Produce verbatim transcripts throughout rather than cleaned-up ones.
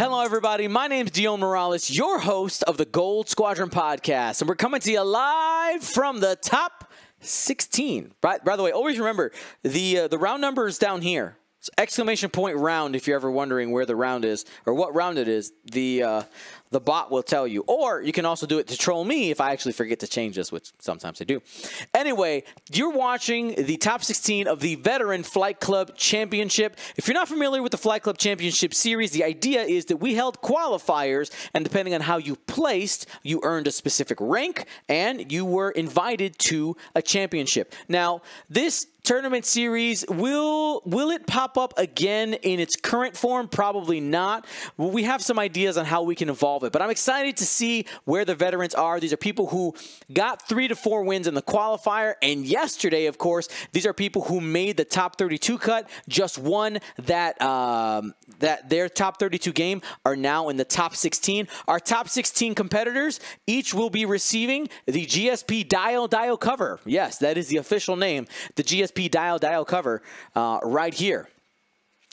Hello, everybody. My name's Dion Morales, your host of the Gold Squadron Podcast, and we're coming to you live from the top sixteen. By, by the way, always remember, the, uh, the round number is down here. So exclamation point round, if you're ever wondering where the round is or what round it is, the uh, the bot will tell you. Or you can also do it to troll me if I actually forget to change this, which sometimes I do. Anyway, you're watching the top sixteen of the Veteran Flight Club Championship. If you're not familiar with the Flight Club Championship series, the idea is that we held qualifiers, and depending on how you placed, you earned a specific rank, and you were invited to a championship. Now, this tournament series, will will it pop up again in its current form? Probably not. We have some ideas on how we can evolve it, but I'm excited to see where the veterans are. These are people who got three to four wins in the qualifier, and yesterday, of course, these are people who made the top thirty-two cut, just won that um, that their top thirty-two game, are now in the top sixteen. Our top sixteen competitors each will be receiving the G S P Dial Dial Cover. Yes, that is the official name, the G S P Dial Dial Cover, uh, right here.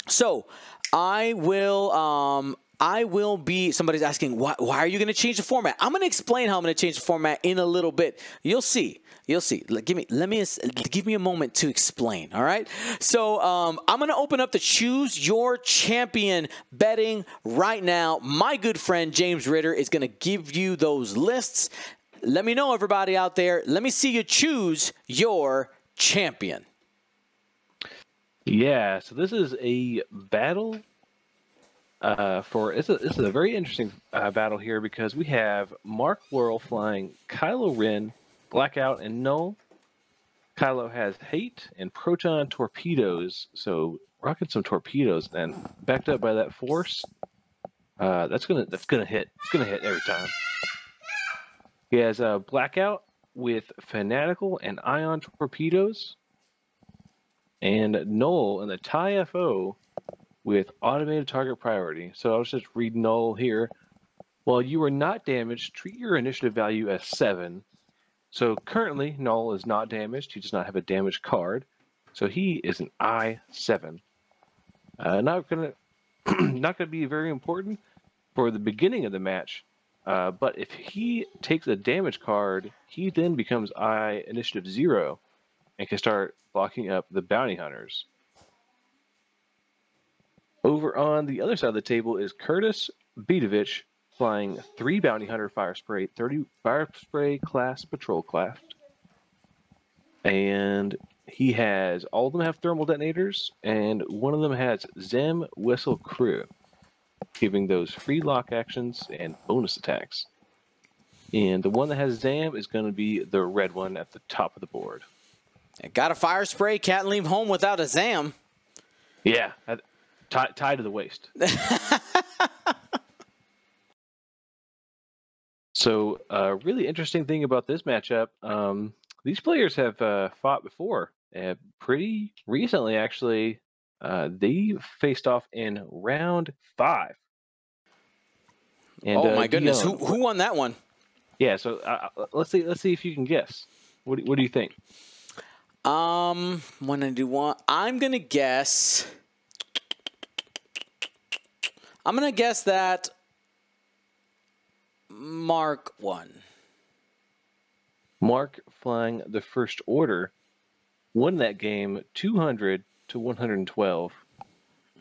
So I will um, I will be, somebody's asking, why, why are you going to change the format? I'm going to explain how I'm going to change the format in a little bit. You'll see. You'll see. Give me, let me, give me a moment to explain, all right? So um, I'm going to open up the Choose Your Champion betting right now. My good friend James Ritter is going to give you those lists. Let me know, everybody out there. Let me see you choose your champion. Yeah, so this is a battle uh, for, it's a, this is a very interesting uh, battle here, because we have Mark Warrell flying Kylo Ren, Blackout, and Null. Kylo has Hate and Proton Torpedoes, so rocking some torpedoes, and backed up by that force. Uh, that's gonna that's gonna hit. It's gonna hit every time. He has a uh, Blackout with Fanatical and Ion Torpedoes, and Null in the T I E F O with Automated Target Priority. So I'll just read Null here. While you are not damaged, treat your initiative value as seven. So currently, Null is not damaged. He does not have a damaged card. So he is an I seven. Uh, not gonna, not gonna be very important for the beginning of the match. Uh, but if he takes a damage card, he then becomes I initiative zero and can start blocking up the bounty hunters. Over on the other side of the table is Curtis Beatovich flying three Bounty Hunter Fire Spray, thirty Fire Spray class patrol craft. And he has, all of them have Thermal Detonators, and one of them has Zam Whistle Crew, giving those free lock actions and bonus attacks. And the one that has Zam is going to be the red one at the top of the board. I got a Fire Spray. Can't leave home without a Zam. Yeah. Tie, tie to the waist. So a uh, really interesting thing about this matchup, um, these players have uh, fought before. Uh, pretty recently, actually. Uh, they faced off in round five. And, oh my uh, goodness! Who who won that one? Yeah, so uh, let's see. Let's see if you can guess. What do, what do you think? Um, when I do one, I'm gonna guess. I'm gonna guess that Mark won. Mark flying the First Order won that game, two hundred to one hundred twelve.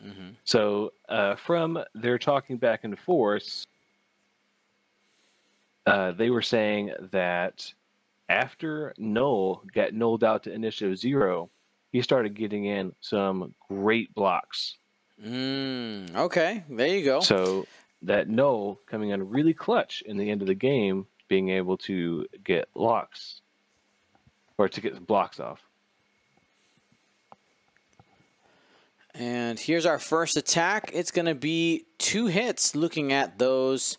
Mm-hmm. So uh, from their talking back and forth, uh, they were saying that after Null got nulled out to initiative zero, he started getting in some great blocks. Mm, okay, there you go. So that Null coming in really clutch in the end of the game, being able to get locks, or to get blocks off. And here's our first attack. It's going to be two hits looking at those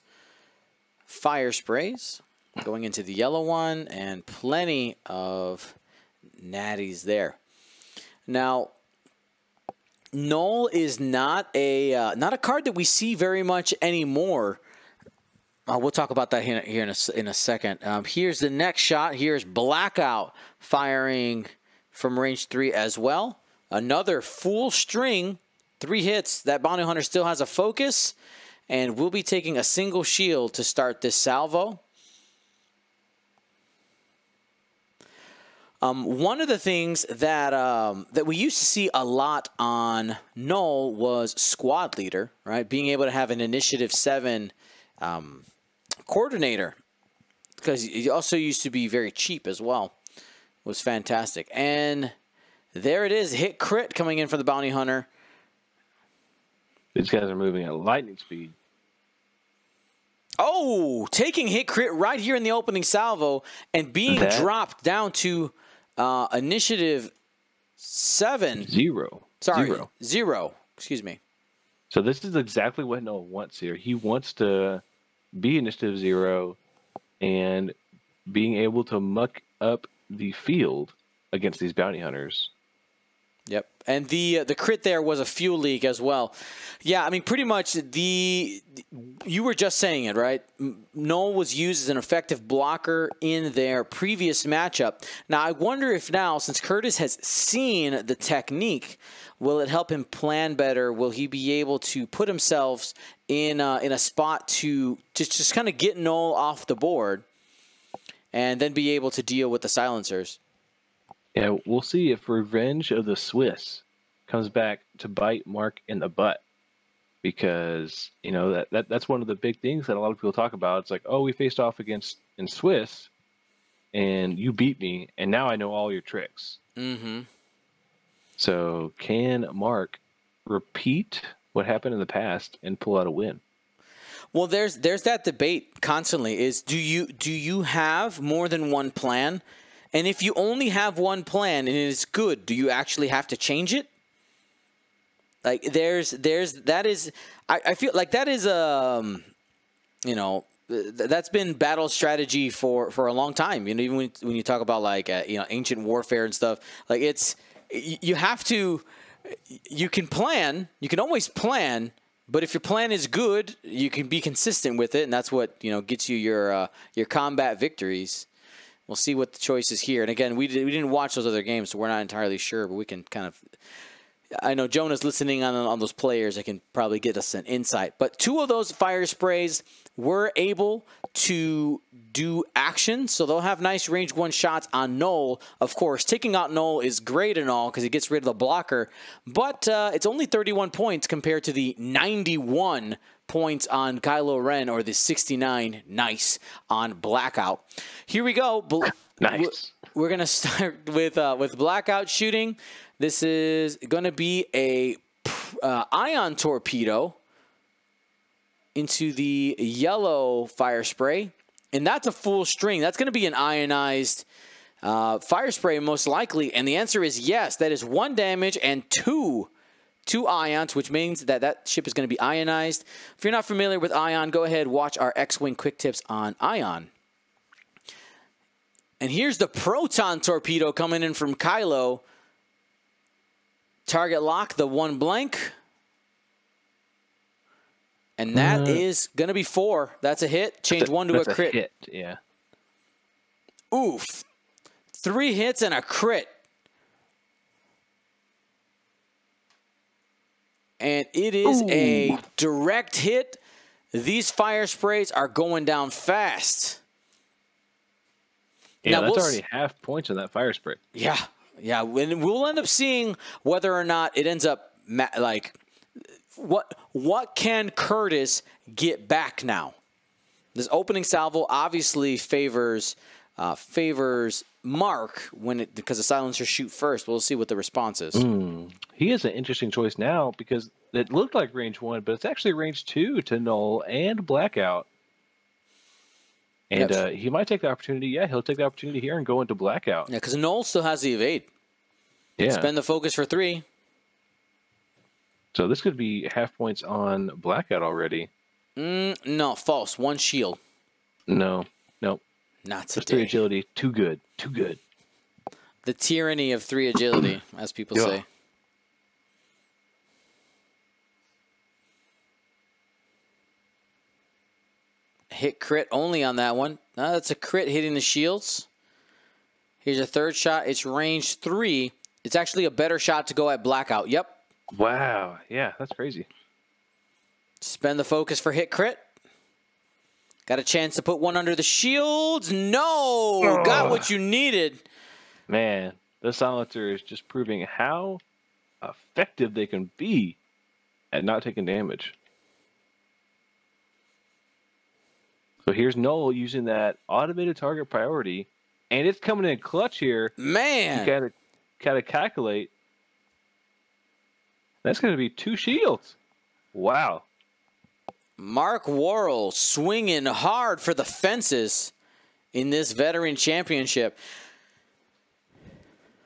fire sprays. Going into the yellow one, and plenty of natties there. Now, Null is not a uh, not a card that we see very much anymore. Uh, we'll talk about that here, here in, a, in a second. Um, here's the next shot. Here's Blackout firing from range three as well. Another full string, three hits. That bounty hunter still has a focus, And we'll be taking a single shield to start this salvo. Um, one of the things that um, that we used to see a lot on Null was Squad Leader, right? Being able to have an Initiative seven um, coordinator, because it also used to be very cheap as well. It was fantastic. And there it is, hit crit coming in for the Bounty Hunter. These guys are moving at lightning speed. Oh, taking hit crit right here in the opening salvo and being that dropped down to uh, initiative seven. Zero. Sorry, zero. zero. Excuse me. So this is exactly what Noah wants here. He wants to be initiative zero and being able to muck up the field against these bounty hunters. Yep, and the uh, the crit there was a fuel leak as well. Yeah, I mean, pretty much the, you were just saying it, right? Null was used as an effective blocker in their previous matchup. Now, I wonder if now, since Curtis has seen the technique, will it help him plan better? Will he be able to put himself in, uh, in a spot to just, just kind of get Null off the board and then be able to deal with the silencers? Yeah, we'll see if Revenge of the Swiss comes back to bite Mark in the butt, because, you know, that, that that's one of the big things that a lot of people talk about. It's like, oh, we faced off against in Swiss, and you beat me, and now I know all your tricks. Mm-hmm. So can Mark repeat what happened in the past and pull out a win? Well, there's there's that debate constantly: is do you do you have more than one plan? And if you only have one plan and it's good, do you actually have to change it? Like there's, there's, that is, I, I feel like that is, um, you know, th that's been battle strategy for, for a long time. You know, even when, when you talk about like, uh, you know, ancient warfare and stuff, like it's, you have to, you can plan, you can always plan, but if your plan is good, you can be consistent with it. And that's what, you know, gets you your, uh, your combat victories. We'll see what the choice is here. And again, we, did, we didn't watch those other games, so we're not entirely sure, but we can kind of... I know Jonah's listening on, on those players that can probably get us an insight. But two of those fire sprays were able to do action, so they'll have nice range one shots on Null. Of course, taking out Null is great and all because it gets rid of the blocker, but uh, it's only thirty-one points compared to the ninety-one points on Kylo Ren, or the sixty-nine nice on Blackout. Here we go. Nice. We're gonna start with uh, with Blackout shooting. This is gonna be a uh, ion torpedo into the yellow fire spray, and that's a full string. That's gonna be an ionized uh, fire spray most likely. And the answer is yes. That is one damage and two. Two ions, which means that that ship is going to be ionized. If you're not familiar with ion, go ahead, watch our X-Wing quick tips on ion. And here's the proton torpedo coming in from Kylo. Target lock, the one blank. And that uh, is going to be four. That's a hit. Change one to a crit. A hit, yeah. Oof. Three hits and a crit. And it is Ooh. a direct hit. These fire sprays are going down fast. Yeah, now, that's we'll already half points on that fire spray. Yeah, yeah. When we'll end up seeing whether or not it ends up ma like what what can Curtis get back now? This opening salvo obviously favors uh, favors Mark when it, because the silencers shoot first. We'll see what the response is. Mm. He is an interesting choice now because it looked like range one, but it's actually range two to Null and Blackout. And yep. uh, he might take the opportunity. Yeah, he'll take the opportunity here and go into Blackout. Yeah, because Null still has the evade. Yeah. Spend the focus for three. So this could be half points on Blackout already. Mm, no, false. One shield. No, no. Not today. Just three agility. Too good. Too good. The tyranny of three agility, as people yeah. say. Hit crit only on that one. Now that's a crit hitting the shields. Here's a third shot. It's range three. It's actually a better shot to go at Blackout. Yep. Wow. Yeah, that's crazy. Spend the focus for hit crit. Got a chance to put one under the shields. No! Ugh. Got what you needed. Man, the silencer is just proving how effective they can be at not taking damage. So here's Null using that automated target priority. And it's coming in clutch here. Man! You gotta, gotta calculate. That's going to be two shields. Wow. Mark Warrell swinging hard for the fences in this veteran championship.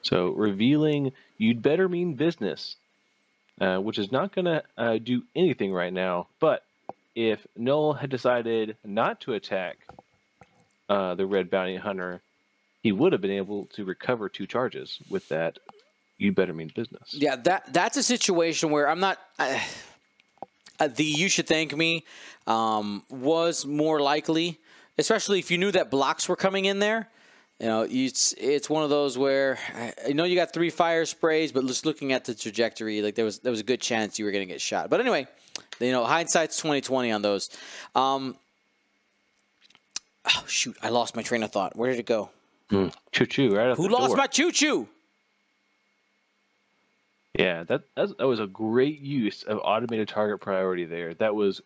So revealing You'd Better Mean Business, uh, which is not going to uh, do anything right now. But if Null had decided not to attack uh, the Red Bounty Hunter, he would have been able to recover two charges with that You Better Mean Business. Yeah, that that's a situation where I'm not... I, the You Should Thank Me um, was more likely, especially if you knew that blocks were coming in there. You know, it's it's one of those where I know you got three fire sprays, but just looking at the trajectory, like there was there was a good chance you were going to get shot. But anyway, you know, hindsight's twenty twenty on those. Um, oh shoot, I lost my train of thought. Where did it go? Mm, choo choo, right? Who lost my choo choo? Yeah, that that's, that was a great use of automated target priority there. That was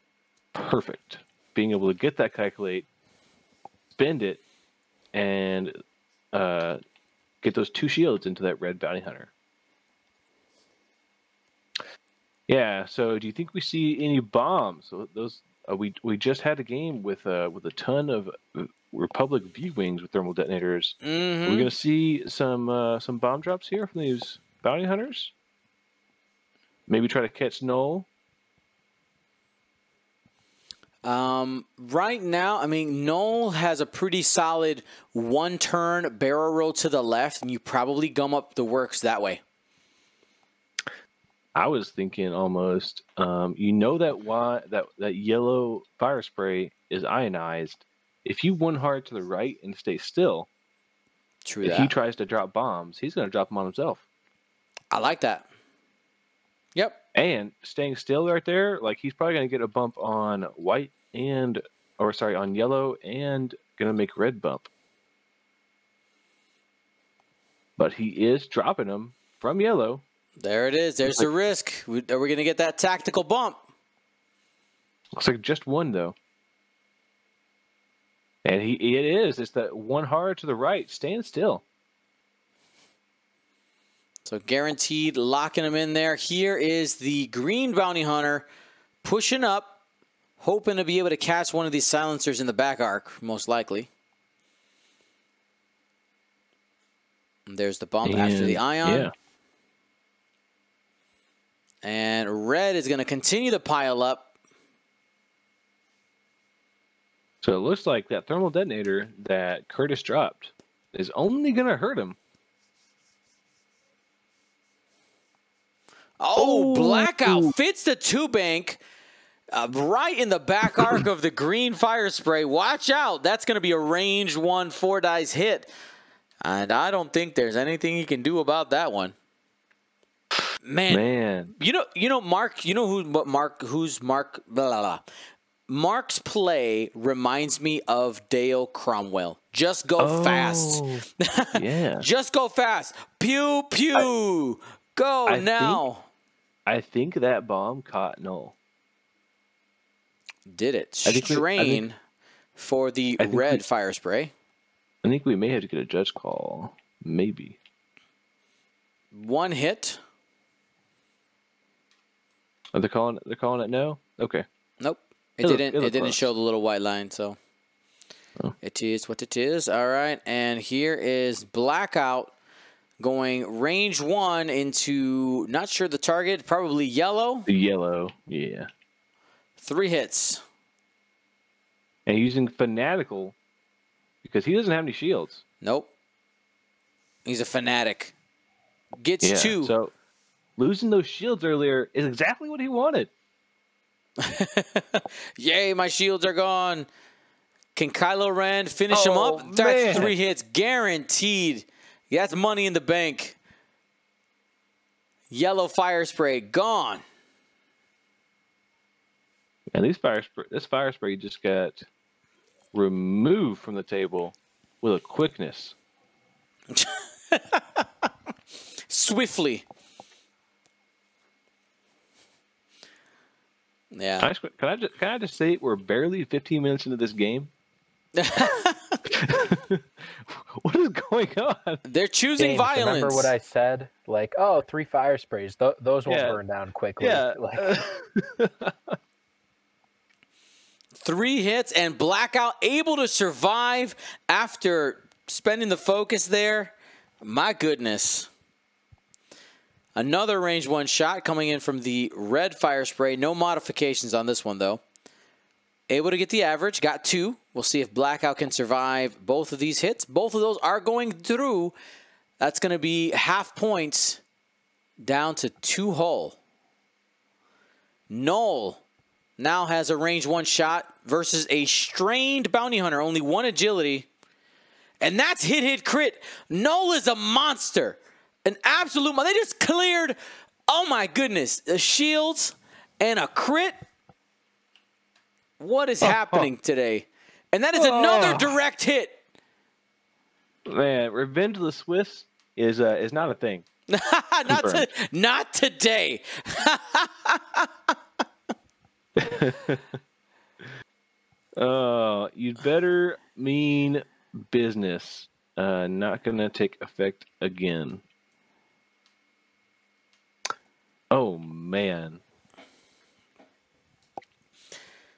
perfect. Being able to get that calculate, spend it, and uh, get those two shields into that Red Bounty Hunter. Yeah. So, do you think we see any bombs? So those uh, we we just had a game with uh, with a ton of Republic V wings with thermal detonators. Mm-hmm. Are we gonna see some uh, some bomb drops here from these bounty hunters? Maybe try to catch Null. Um, right now, I mean, Null has a pretty solid one-turn barrel roll to the left, and you probably gum up the works that way. I was thinking almost, um, you know that why that that yellow fire spray is ionized. If you one hard to the right and stay still, True if that. he tries to drop bombs, he's going to drop them on himself. I like that. Yep. And staying still right there, like he's probably going to get a bump on white and, or sorry, on yellow and going to make red bump. But he is dropping them from yellow. There it is. There's the risk. Are we going to get that tactical bump? Looks like just one though. And he, it is. It's that one hard to the right. Stand still. So guaranteed locking him in there. Here is the green bounty hunter pushing up, hoping to be able to catch one of these silencers in the back arc, most likely. And there's the bump and after the ion. Yeah. And red is going to continue to pile up. So it looks like that thermal detonator that Curtis dropped is only going to hurt him. Oh, Blackout fits the two bank uh, right in the back arc of the green fire spray. Watch out. That's going to be a range one, four dice hit. And I don't think there's anything he can do about that one. Man, Man. you know, you know, Mark, you know who, what Mark, who's Mark, blah, blah, blah. Mark's play reminds me of Dale Cromwell. Just go oh, fast. Yeah. Just go fast. Pew, pew. I Go I now. Think, I think that bomb caught Null. Did it? Strain I think we, I think, for the I red we, fire spray. I think we may have to get a judge call. Maybe. One hit. Are they calling? They're calling it no. Okay. Nope. It, it didn't. Look, it it didn't show the little white line. So oh. It is what it is. All right. And here is Blackout. Going range one into, not sure the target, probably yellow. Yellow, yeah. Three hits. And using Fanatical, because he doesn't have any shields. Nope. He's a fanatic. Gets yeah, two. So losing those shields earlier is exactly what he wanted. Yay, my shields are gone. Can Kylo Ren finish oh, him up? Man. That's three hits, guaranteed. Yeah, that's money in the bank. Yellow fire spray gone. And these fire spray, this fire spray just got removed from the table with a quickness. Swiftly. Yeah. Can I, can I just can I just say we're barely fifteen minutes into this game? What is going on? They're choosing James, violence. Remember what I said? Like, oh, three fire sprays. Th those will yeah. burn down quickly. Yeah. Like... Three hits and Blackout able to survive after spending the focus there. My goodness. Another range one shot coming in from the red fire spray. No modifications on this one, though. Able to get the average. Got two. We'll see if Blackout can survive both of these hits. Both of those are going through. That's going to be half points down to two hull. Null now has a range one shot versus a strained bounty hunter. Only one agility. And that's hit, hit, crit. Null is a monster. An absolute... They just cleared... Oh, my goodness. The shields and a crit. What is oh, happening oh. today? And that is oh. another direct hit. Man, Revenge of the Swiss is, uh, is not a thing. not, to, not today. uh, you'd better mean business. Uh, not going to take effect again. Oh, man.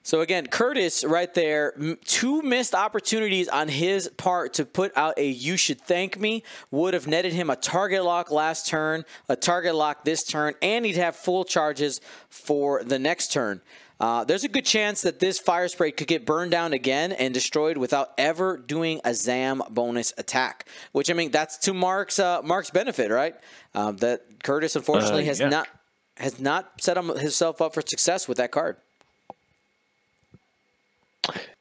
So, again, Curtis right there, two missed opportunities on his part to put out a You Should Thank Me, would have netted him a target lock last turn, a target lock this turn, and he'd have full charges for the next turn. Uh, there's a good chance that this fire spray could get burned down again and destroyed without ever doing a Zam bonus attack. Which, I mean, that's to Mark's uh, Mark's benefit, right? Uh, that Curtis, unfortunately, uh, has yeah. not has not set him, himself up for success with that card.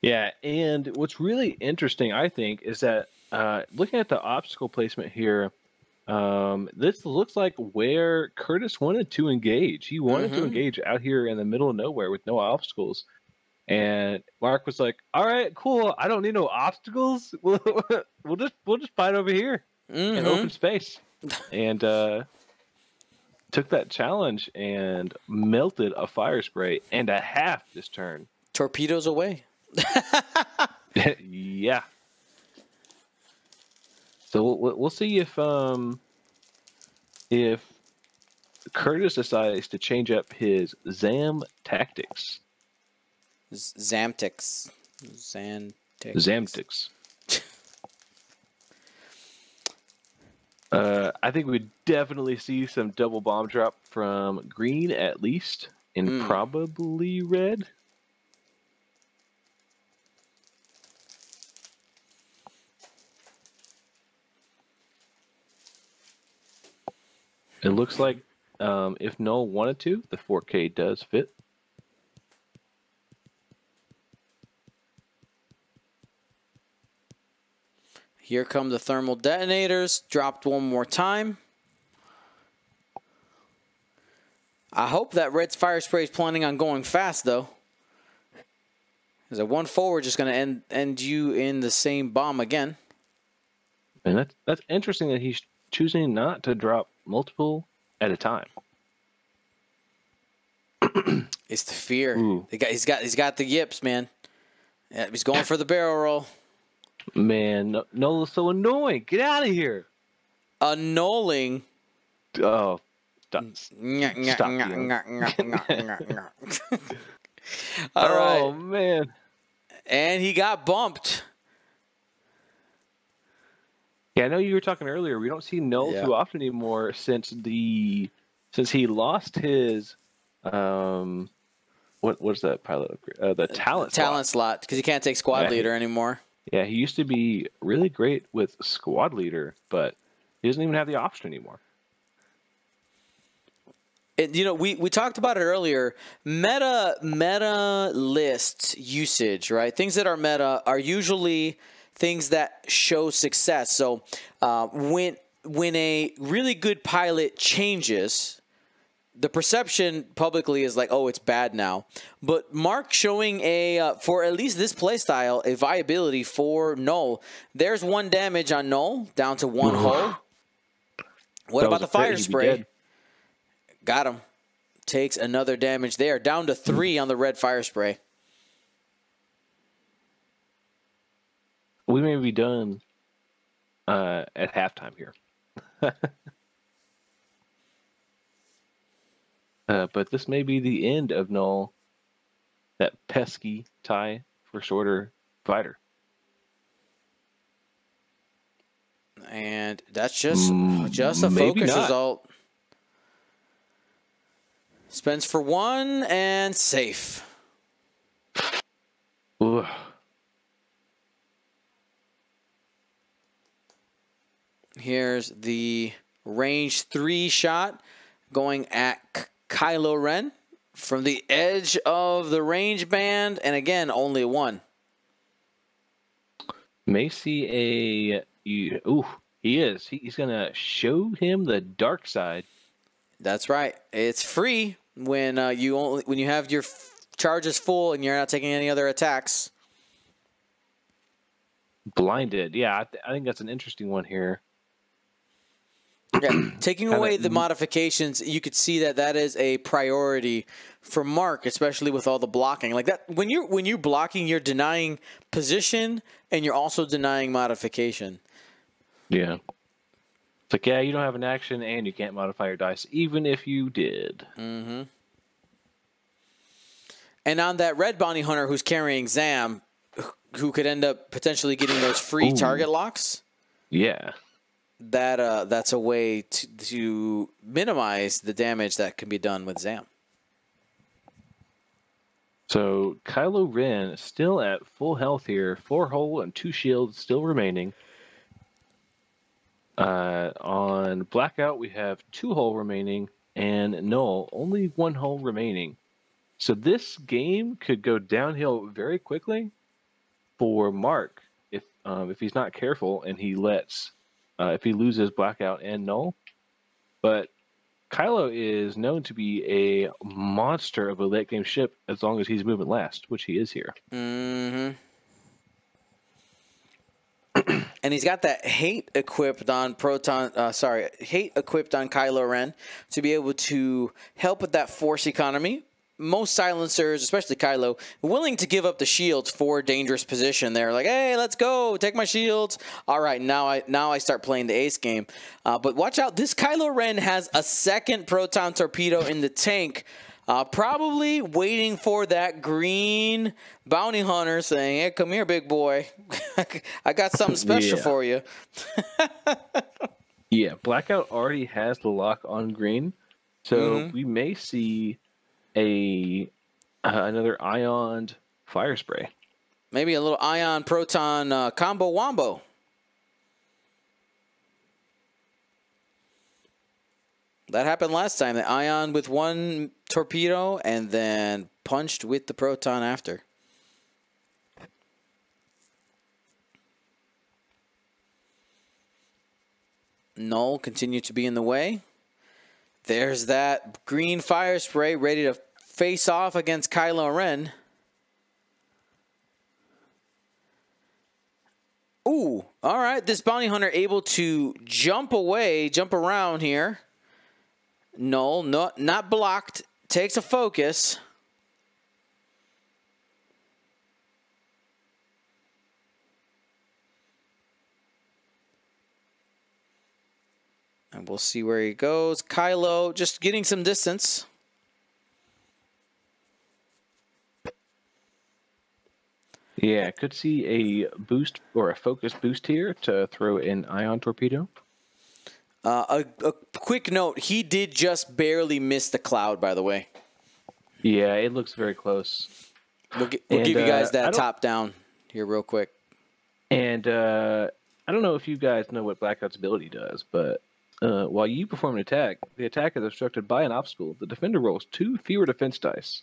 Yeah, and what's really interesting, I think, is that uh, looking at the obstacle placement here, um, this looks like where Curtis wanted to engage. He wanted mm-hmm. to engage out here in the middle of nowhere with no obstacles. And Mark was like, all right, cool. I don't need no obstacles. We'll, we'll just we'll just fight over here mm-hmm. in open space. And uh, took that challenge and melted a fire spray and a half this turn. Torpedoes away. Yeah. So we'll, we'll see if um if Curtis decides to change up his Zam tactics. Zamtics. Zamtics. Zamtics. uh, I think we definitely see some double bomb drop from green at least, and mm. probably red. It looks like um, if Null wanted to, the four K does fit. Here come the thermal detonators. Dropped one more time. I hope that red's fire spray is planning on going fast, though. Is a one forward just going to end end you in the same bomb again? And that's that's interesting that he's choosing not to drop multiple at a time. It's the fear. Ooh. He's got he's got the yips, man. Yeah, he's going for the barrel roll. Man, Null is so annoying. Get out of here. Annulling. Oh, stop. Stop. All right. Oh man. And he got bumped. Yeah, I know you were talking earlier. We don't see Null yeah. too often anymore since the since he lost his um, what was that pilot upgrade? Uh, the talent the talent slot because he can't take squad yeah, leader he, anymore. Yeah, he used to be really great with squad leader, but he doesn't even have the option anymore. It, you know, we, we talked about it earlier. Meta meta list usage, right? Things that are meta are usually things that show success. So uh, when when a really good pilot changes, the perception publicly is like, oh, it's bad now. But Mark showing a, uh, for at least this playstyle, a viability for Null. There's one damage on Null, down to one hull. What that about the fire spray? Got him. Takes another damage there, down to three on the red fire spray. We may be done uh, at halftime here. Uh, but this may be the end of Null, that pesky tie for shorter fighter. And that's just mm, just a focus not. result. Spends for one and safe. Ugh. Here's the range three shot going at Kylo Ren from the edge of the range band, and again, only one. May see a... You, ooh, he is. He, he's going to show him the dark side. That's right. It's free when uh, you only when you have your charges full and you're not taking any other attacks. Blinded. Yeah, I, th I think that's an interesting one here. Yeah, taking away the modifications, you could see that that is a priority for Mark, especially with all the blocking. Like that, when you're when you're blocking, you're denying position and you're also denying modification. Yeah, it's like, yeah, you don't have an action and you can't modify your dice, even if you did. Mm-hmm. And on that red bounty hunter who's carrying Zam, who could end up potentially getting those free Ooh. target locks. Yeah. That uh, that's a way to, to minimize the damage that can be done with Zam. So Kylo Ren still at full health here, four hull and two shields still remaining. Uh, on Blackout, we have two hull remaining, and Null only one hull remaining. So this game could go downhill very quickly for Mark if um, if he's not careful and he lets. Uh, if he loses Blackout and Null. But Kylo is known to be a monster of a late game ship as long as he's moving last, which he is here. Mm-hmm. And he's got that hate equipped on Proton, uh, sorry, hate equipped on Kylo Ren to be able to help with that force economy. Most silencers, especially Kylo, willing to give up the shields for a dangerous position. They're like, hey, let's go. Take my shields. All right, now I now I start playing the ace game. Uh, but watch out. This Kylo Ren has a second proton torpedo in the tank, uh, probably waiting for that green bounty hunter saying, hey, come here, big boy. I got something special yeah. for you. Yeah, Blackout already has the lock on green, so mm-hmm. we may see... A uh, another ion fire spray, maybe a little ion proton uh, combo wombo. That happened last time. The ion with one torpedo and then punched with the proton after. Null continued to be in the way. There's that green fire spray ready to face off against Kylo Ren. Ooh, all right. This bounty hunter able to jump away, jump around here. Null, not, not blocked. Takes a focus. And we'll see where he goes. Kylo just getting some distance. Yeah, could see a boost or a focus boost here to throw an ion torpedo. Uh, a, a quick note, he did just barely miss the cloud, by the way. Yeah, it looks very close. We'll, g we'll and, give you guys uh, that top down here real quick. And uh, I don't know if you guys know what Blackout's ability does, but uh, while you perform an attack, the attack is obstructed by an obstacle. The defender rolls two fewer defense dice.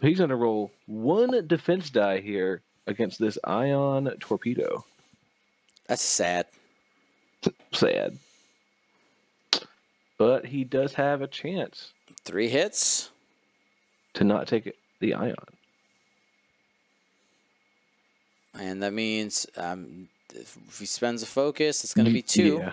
So he's going to roll one defense die here against this ion torpedo. That's sad. Sad. but he does have a chance. Three hits to not take the ion. And that means um, if he spends a focus, it's going to be two. Yeah.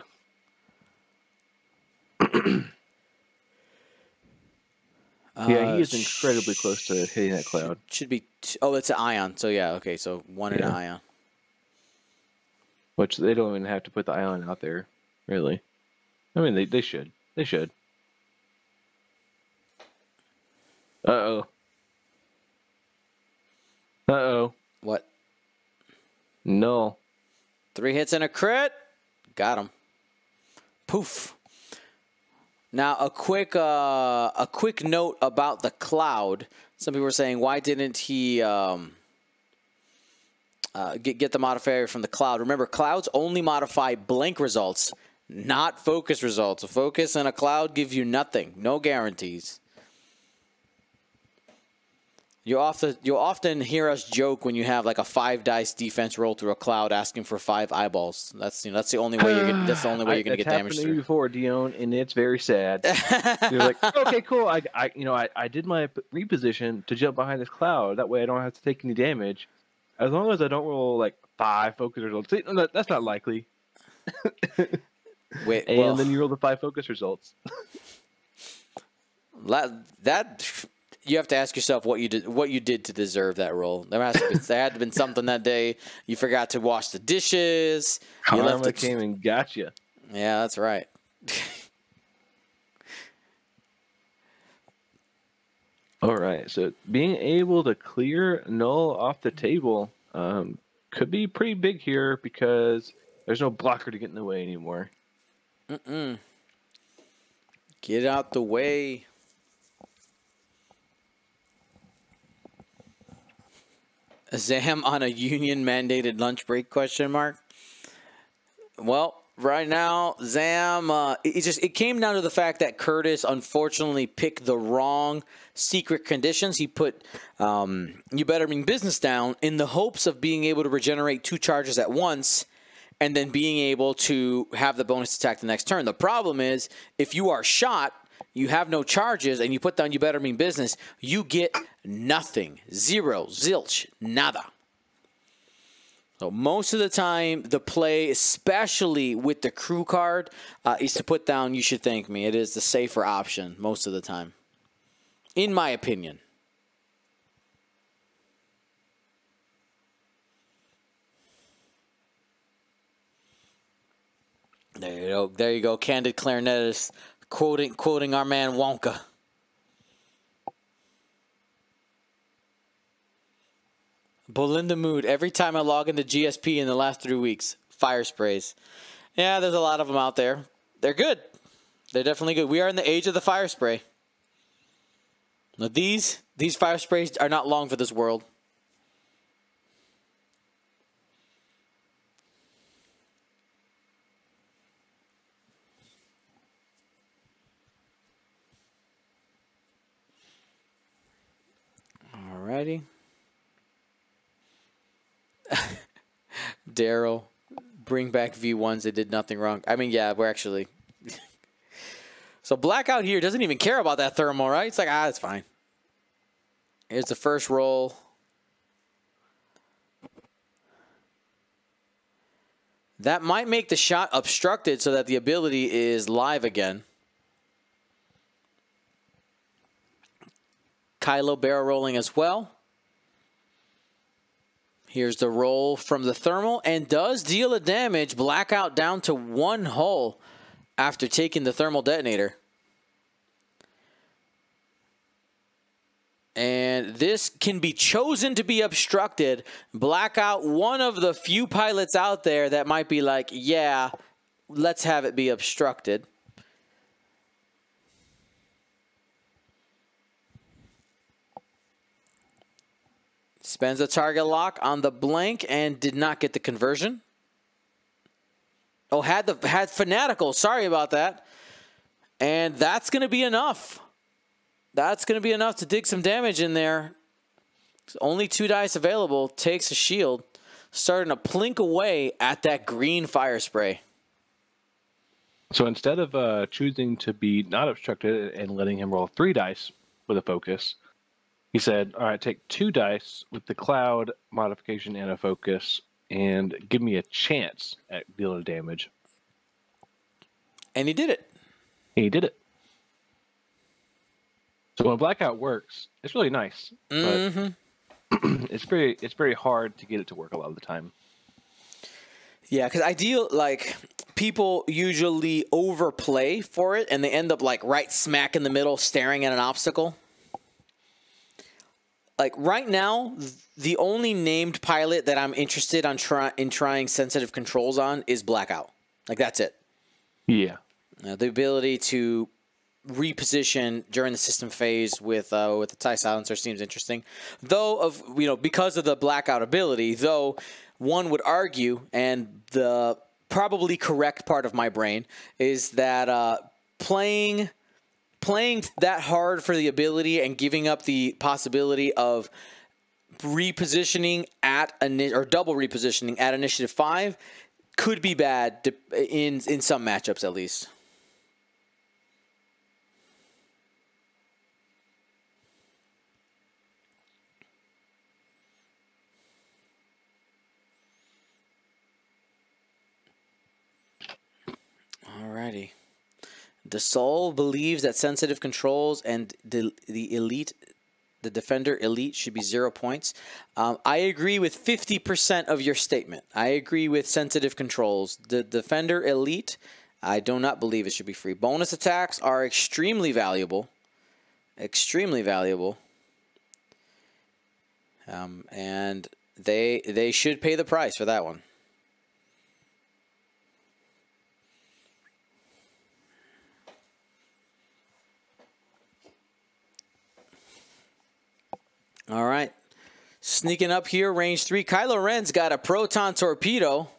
Uh, yeah, he is incredibly close to hitting that cloud. Should be... T oh, it's an ion. So, yeah, okay. So, one yeah. and an ion. Which they don't even have to put the ion out there, really. I mean, they, they should. They should. Uh-oh. Uh-oh. What? No. Three hits and a crit. Got him. Poof. Now, a quick uh, a quick note about the cloud. Some people were saying, why didn't he um, uh, get, get the modifier from the cloud? Remember, clouds only modify blank results, not focus results. A focus and a cloud give you nothing, no guarantees. You often, you'll often hear us joke when you have like a five dice defense roll through a cloud, asking for five eyeballs. That's you know, that's the only way you're gonna, that's the only way you're gonna I, get damage through. That's happened to me before, Dion, and it's very sad. You're like, okay, cool. I, I you know, I, I did my reposition to jump behind this cloud. That way, I don't have to take any damage. As long as I don't roll like five focus results, that's not likely. Wait, and well, then you roll the five focus results. That. You have to ask yourself what you did, what you did to deserve that role. There, has to be, there had to have been something that day. You forgot to wash the dishes. You left it came and got you. Yeah, that's right. All right. So being able to clear Null off the table um, could be pretty big here because there's no blocker to get in the way anymore. Mm-mm. Get out the way. Zam on a union-mandated lunch break, question mark? Well, right now, Zam, uh, it, just, it came down to the fact that Curtis, unfortunately, picked the wrong secret conditions. He put um, You Better Mean Business down in the hopes of being able to regenerate two charges at once and then being able to have the bonus attack the next turn. The problem is, if you are shot, you have no charges, and you put down You Better Mean Business, you get nothing. Zero. Zilch. Nada. So most of the time, the play, especially with the crew card, uh, is to put down You Should Thank Me. It is the safer option most of the time, in my opinion. There you go. There you go. Candid clarinetist. Quoting, quoting our man Wonka. Belinda Mood. Every time I log into G S P in the last three weeks, fire sprays. Yeah, there's a lot of them out there. They're good. They're definitely good. We are in the age of the fire spray. Now these these fire sprays are not long for this world. Alrighty. Daryl, bring back V ones. They did nothing wrong. I mean, yeah, we're actually. So Blackout here doesn't even care about that thermal, right? It's like, ah, it's fine. Here's the first roll. That might make the shot obstructed so that the ability is live again. Kylo barrel rolling as well. Here's the roll from the thermal and does deal a damage. Blackout down to one hull after taking the thermal detonator. And this can be chosen to be obstructed. Blackout, one of the few pilots out there that might be like, yeah, let's have it be obstructed. Spends a target lock on the blank and did not get the conversion. Oh, had the had Fanatical. Sorry about that. And that's going to be enough. That's going to be enough to dig some damage in there. It's only two dice available. Takes a shield. Starting to plink away at that green fire spray. So instead of uh, choosing to be not obstructed and letting him roll three dice with a focus, he said, all right, take two dice with the cloud modification and a focus and give me a chance at dealing damage. And he did it. He did it. So when Blackout works, it's really nice. Mm-hmm. But it's very, it's very hard to get it to work a lot of the time. Yeah, because I deal, like, people usually overplay for it, and they end up, like, right smack in the middle staring at an obstacle. Like, right now, the only named pilot that I'm interested on try in trying sensitive controls on is Blackout. Like, that's it. Yeah. Uh, the ability to reposition during the system phase with uh, with the TIE Silencer seems interesting, though of you know because of the Blackout ability. Though one would argue, and the probably correct part of my brain is that uh, playing playing that hard for the ability and giving up the possibility of repositioning at or double repositioning at initiative five could be bad in in some matchups at least. Alrighty. The soul believes that sensitive controls and the, the elite, the defender elite should be zero points. Um, I agree with fifty percent of your statement. I agree with sensitive controls. The defender elite, I do not believe it should be free. Bonus attacks are extremely valuable. Extremely valuable. Um, and they, they should pay the price for that one. All right. Sneaking up here, range three. Kylo Ren's got a Proton Torpedo.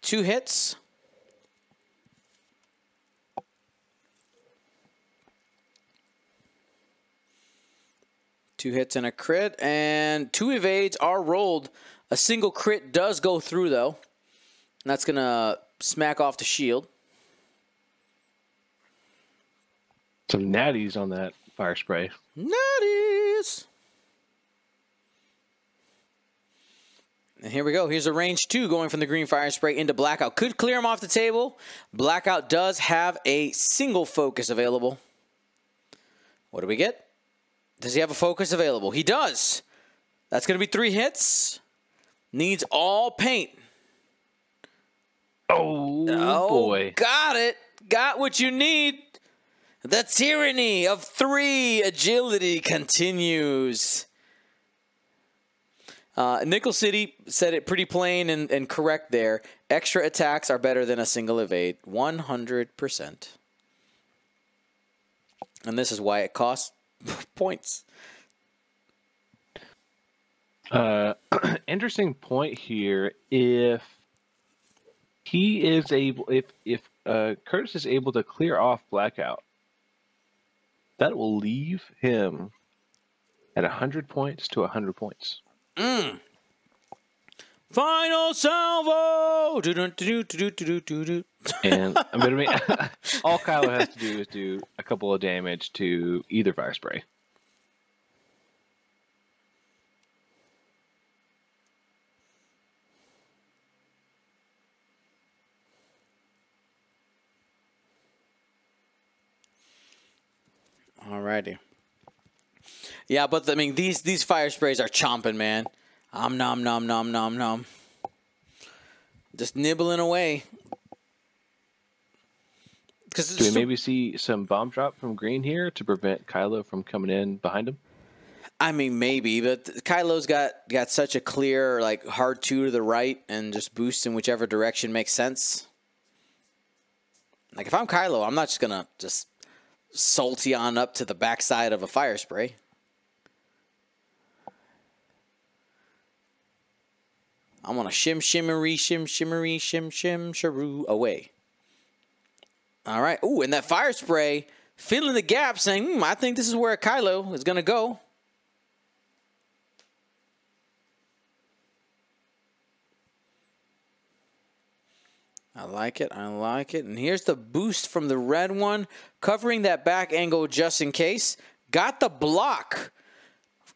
Two hits. Two hits and a crit. And two evades are rolled. A single crit does go through, though. And that's going to smack off the shield. Some natties on that fire spray. Natties! And here we go. Here's a range two going from the green fire spray into Blackout. Could clear him off the table. Blackout does have a single focus available. What do we get? Does he have a focus available? He does. That's going to be three hits. Needs all paint. Oh, oh boy. Got it. Got what you need. The tyranny of three agility continues. Uh, Nickel City said it pretty plain and, and correct there. Extra attacks are better than a single evade. one hundred percent. And this is why it costs points. Uh, interesting point here. If he is able, if, if uh, Curtis is able to clear off Blackout, that will leave him at one hundred points to one hundred points. Mm. Final salvo! Do, do, do, do, do, do, do. And I mean, all Kylo has to do is do a couple of damage to either fire spray. Alrighty. Yeah, but I mean, these these fire sprays are chomping, man. Om nom nom nom nom nom. Just nibbling away. Do we maybe see some bomb drop from green here to prevent Kylo from coming in behind him? I mean, maybe, but Kylo's got got such a clear, like, hard two to the right and just boost in whichever direction makes sense. Like, if I'm Kylo, I'm not just gonna just salty on up to the backside of a fire spray. I'm gonna shim shimmery shim shimmery shim shim sharoo away. All right. Ooh, and that fire spray filling the gap, saying, hmm, "I think this is where Kylo is gonna go." I like it. I like it. And here's the boost from the red one, covering that back angle just in case. Got the block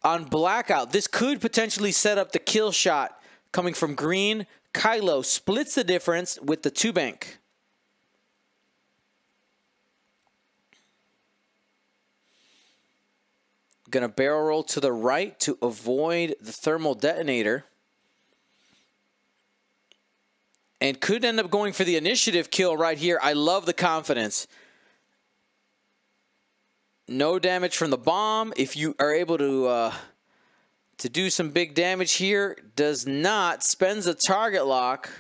on Blackout. This could potentially set up the kill shot coming from green. Kylo splits the difference with the two bank. Gonna barrel roll to the right to avoid the thermal detonator. And could end up going for the initiative kill right here. I love the confidence. No damage from the bomb. If you are able to uh, to do some big damage here, does not. Spends the target lock.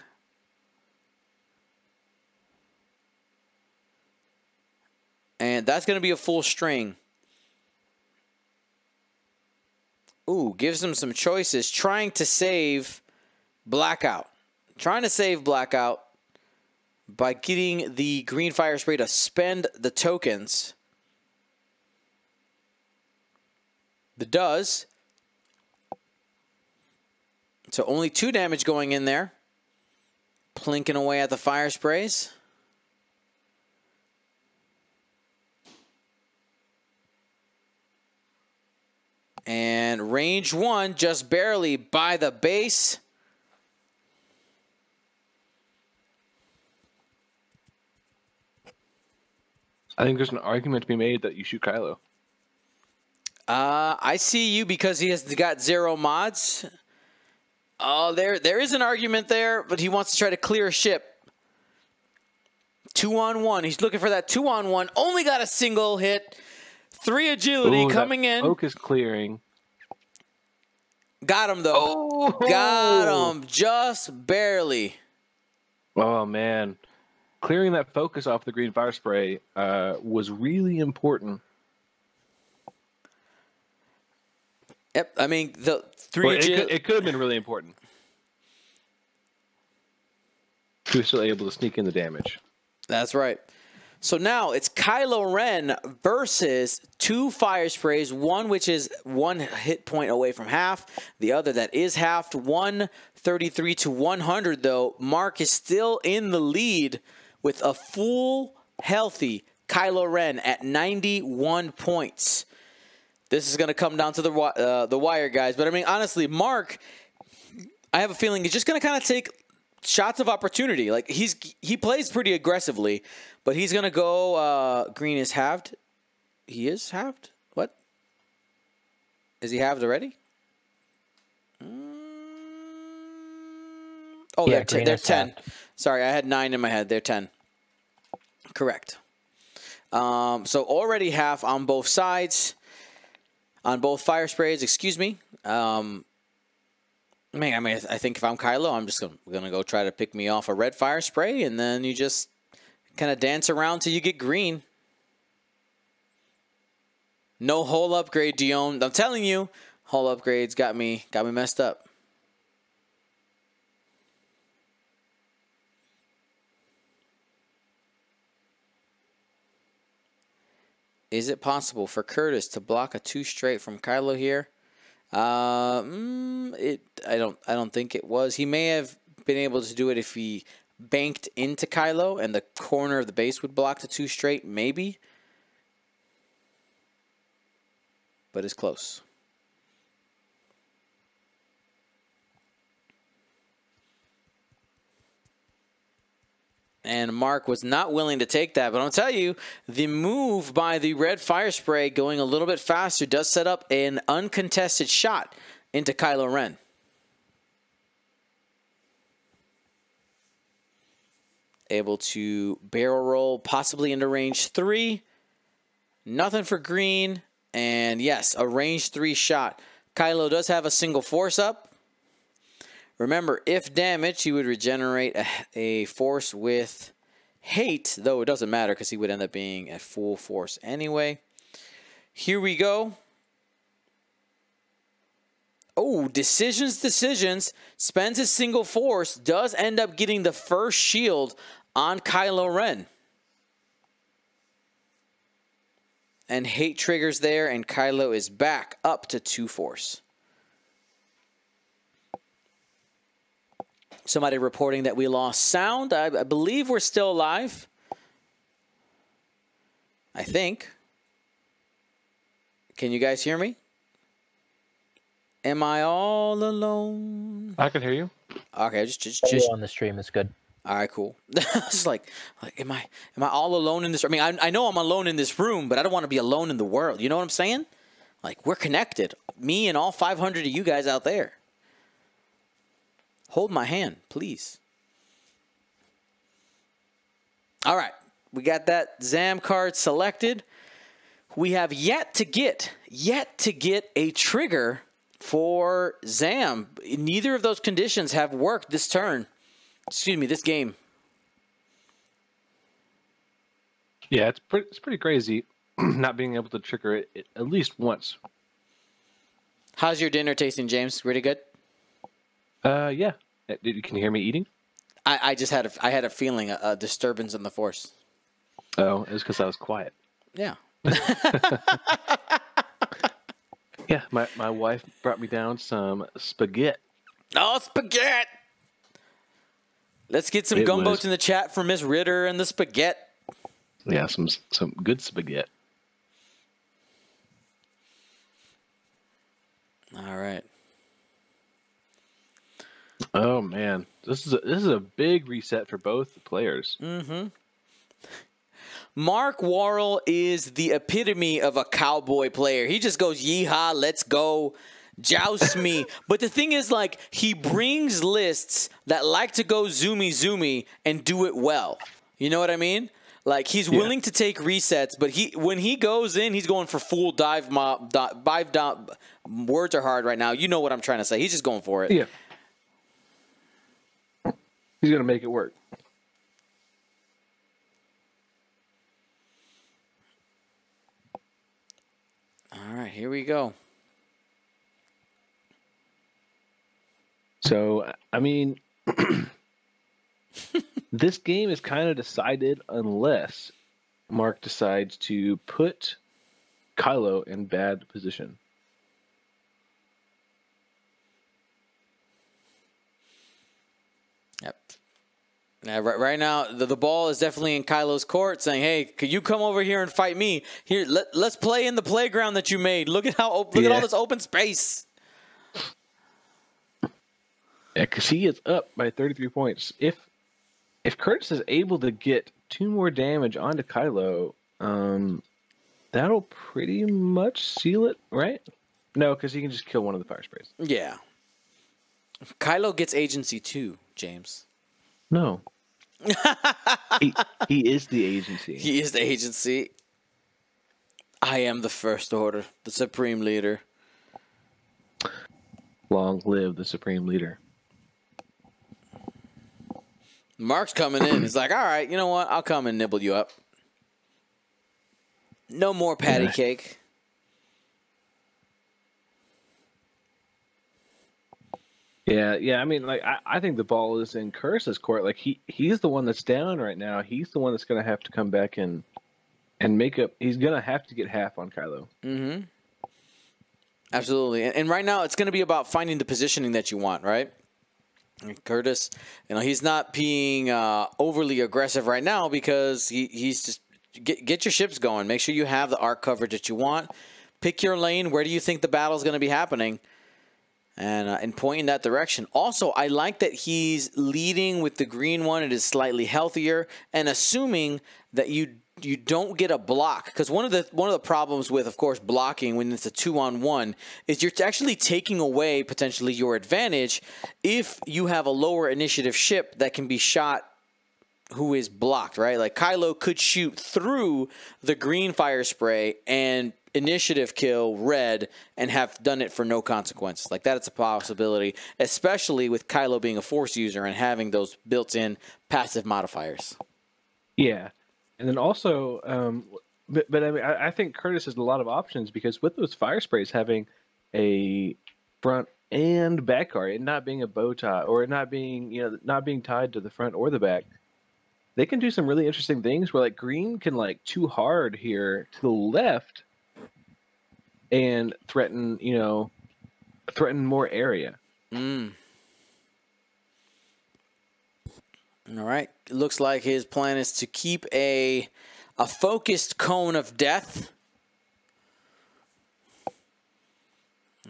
And that's going to be a full string. Ooh, gives him some choices. Trying to save Blackout. Trying to save Blackout by getting the green fire spray to spend the tokens. It does. So only two damage going in there. Plinking away at the fire sprays. And range one just barely by the base. I think there's an argument to be made that you shoot Kylo. Uh, I see you because he has got zero mods. Oh, there, there is an argument there, but he wants to try to clear a ship. Two on one. He's looking for that two on one. Only got a single hit. Three agility. Ooh, coming in. Focus clearing. Got him, though. Oh. Got him. Just barely. Oh, man. Clearing that focus off the green fire spray uh, was really important. Yep, I mean, the three... Well, it, could, it could have been really important. He was still able to sneak in the damage. That's right. So now it's Kylo Ren versus two fire sprays, one which is one hit point away from half, the other that is halved, one thirty-three to one hundred, though. Mark is still in the lead with a full, healthy Kylo Ren at ninety-one points. This is going to come down to the uh, the wire, guys. But, I mean, honestly, Mark, I have a feeling he's just going to kind of take shots of opportunity. Like, he's he plays pretty aggressively, but he's going to go uh, green is halved. He is halved? What? Is he halved already? Mm. Oh, yeah, they're, they're ten. Halved. Sorry, I had nine in my head. They're ten. Correct. Um, so already half on both sides. On both fire sprays, excuse me. Um, man, I mean, I, th I think if I'm Kylo, I'm just gonna, gonna go try to pick me off a red fire spray, and then you just kind of dance around till you get green. No hull upgrade, Dion. I'm telling you, hull upgrades got me got me messed up. Is it possible for Curtis to block a two straight from Kylo here? Uh, mm, it. I don't. I don't think it was. He may have been able to do it if he banked into Kylo and the corner of the base would block the two straight, maybe. But it's close. And Mark was not willing to take that. But I'll tell you, the move by the red fire spray going a little bit faster does set up an uncontested shot into Kylo Ren. Able to barrel roll possibly into range three. Nothing for green. And yes, a range three shot. Kylo does have a single force up. Remember, if damaged, he would regenerate a, a force with hate, though it doesn't matter because he would end up being at full force anyway. Here we go. Oh, decisions, decisions. Spends his single force. Does end up getting the first shield on Kylo Ren. And hate triggers there, and Kylo is back up to two force. Somebody reporting that we lost sound. I, I believe we're still live. I think. Can you guys hear me? Am I all alone? I can hear you. Okay, just just just on the stream is good. All right, cool. It's like, like, am I am I all alone in this? I mean, I I know I'm alone in this room, but I don't want to be alone in the world. You know what I'm saying? Like, we're connected, me and all five hundred of you guys out there. Hold my hand, please. All right, we got that Zam card selected. We have yet to get yet to get a trigger for Zam. Neither of those conditions have worked this turn. Excuse me, this game. Yeah, it's pretty, it's pretty crazy not being able to trigger it, it at least once. How's your dinner tasting, James? Really good? Uh, yeah. Can you hear me eating? I, I just had a, I had a feeling, a, a disturbance in the force. Oh, it was because I was quiet. Yeah. Yeah, my, my wife brought me down some spaghetti. Oh, spaghetti! Let's get some it gumboats was... in the chat for Miss Ritter and the spaghetti. Yeah, some some good spaghetti. All right. Oh man, this is a, this is a big reset for both the players. Mm-hmm. Mark Warrell is the epitome of a cowboy player. He just goes, yeehaw, let's go, joust me. But the thing is, like, he brings lists that like to go zoomy zoomy and do it well. You know what I mean? Like, he's yeah. willing to take resets, but he when he goes in, he's going for full dive mob. Dive down. Words are hard right now. You know what I'm trying to say. He's just going for it. Yeah. He's going to make it work. All right, here we go. So, I mean, this game is kind of decided unless Mark decides to put Kylo in bad position. Yep. Now, right, right now, the, the ball is definitely in Kylo's court, saying, "Hey, could you come over here and fight me? Here, let, let's play in the playground that you made. Look at how look yeah. at all this open space." Yeah, because he is up by thirty-three points. If if Curtis is able to get two more damage onto Kylo, um, that'll pretty much seal it, right? No, because he can just kill one of the fire sprays. Yeah. Kylo gets agency too, James. No. he, he is the agency. He is the agency. I am the First Order, the Supreme Leader. Long live the Supreme Leader. Mark's coming in. He's like, all right, you know what? I'll come and nibble you up. No more patty yeah. cake. Yeah, yeah. I mean, like, I, I think the ball is in Curtis's court. Like, he, he's the one that's down right now. He's the one that's going to have to come back and and make up. He's going to have to get half on Kylo. Mm-hmm. Absolutely. And, and right now, it's going to be about finding the positioning that you want, right? And Curtis, you know, he's not being uh, overly aggressive right now because he, he's just get, get your ships going. Make sure you have the arc coverage that you want. Pick your lane. Where do you think the battle is going to be happening? And, uh, and point in that direction. Also, I like that he's leading with the green one. It is slightly healthier, and assuming that you you don't get a block, because one of the one of the problems with, of course, blocking when it's a two on one is you're actually taking away potentially your advantage if you have a lower initiative ship that can be shot who is blocked, right? Like, Kylo could shoot through the green fire spray and initiative kill red and have done it for no consequences. Like, that's a possibility, especially with Kylo being a force user and having those built-in passive modifiers. Yeah, and then also um but, but I mean, I, I think Curtis has a lot of options, because with those fire sprays having a front and back guard, it not being a bow tie, or it not being, you know, not being tied to the front or the back, they can do some really interesting things where, like, green can, like, too hard here to the left and threaten, you know, threaten more area. Mm. All right. It looks like his plan is to keep a a focused cone of death.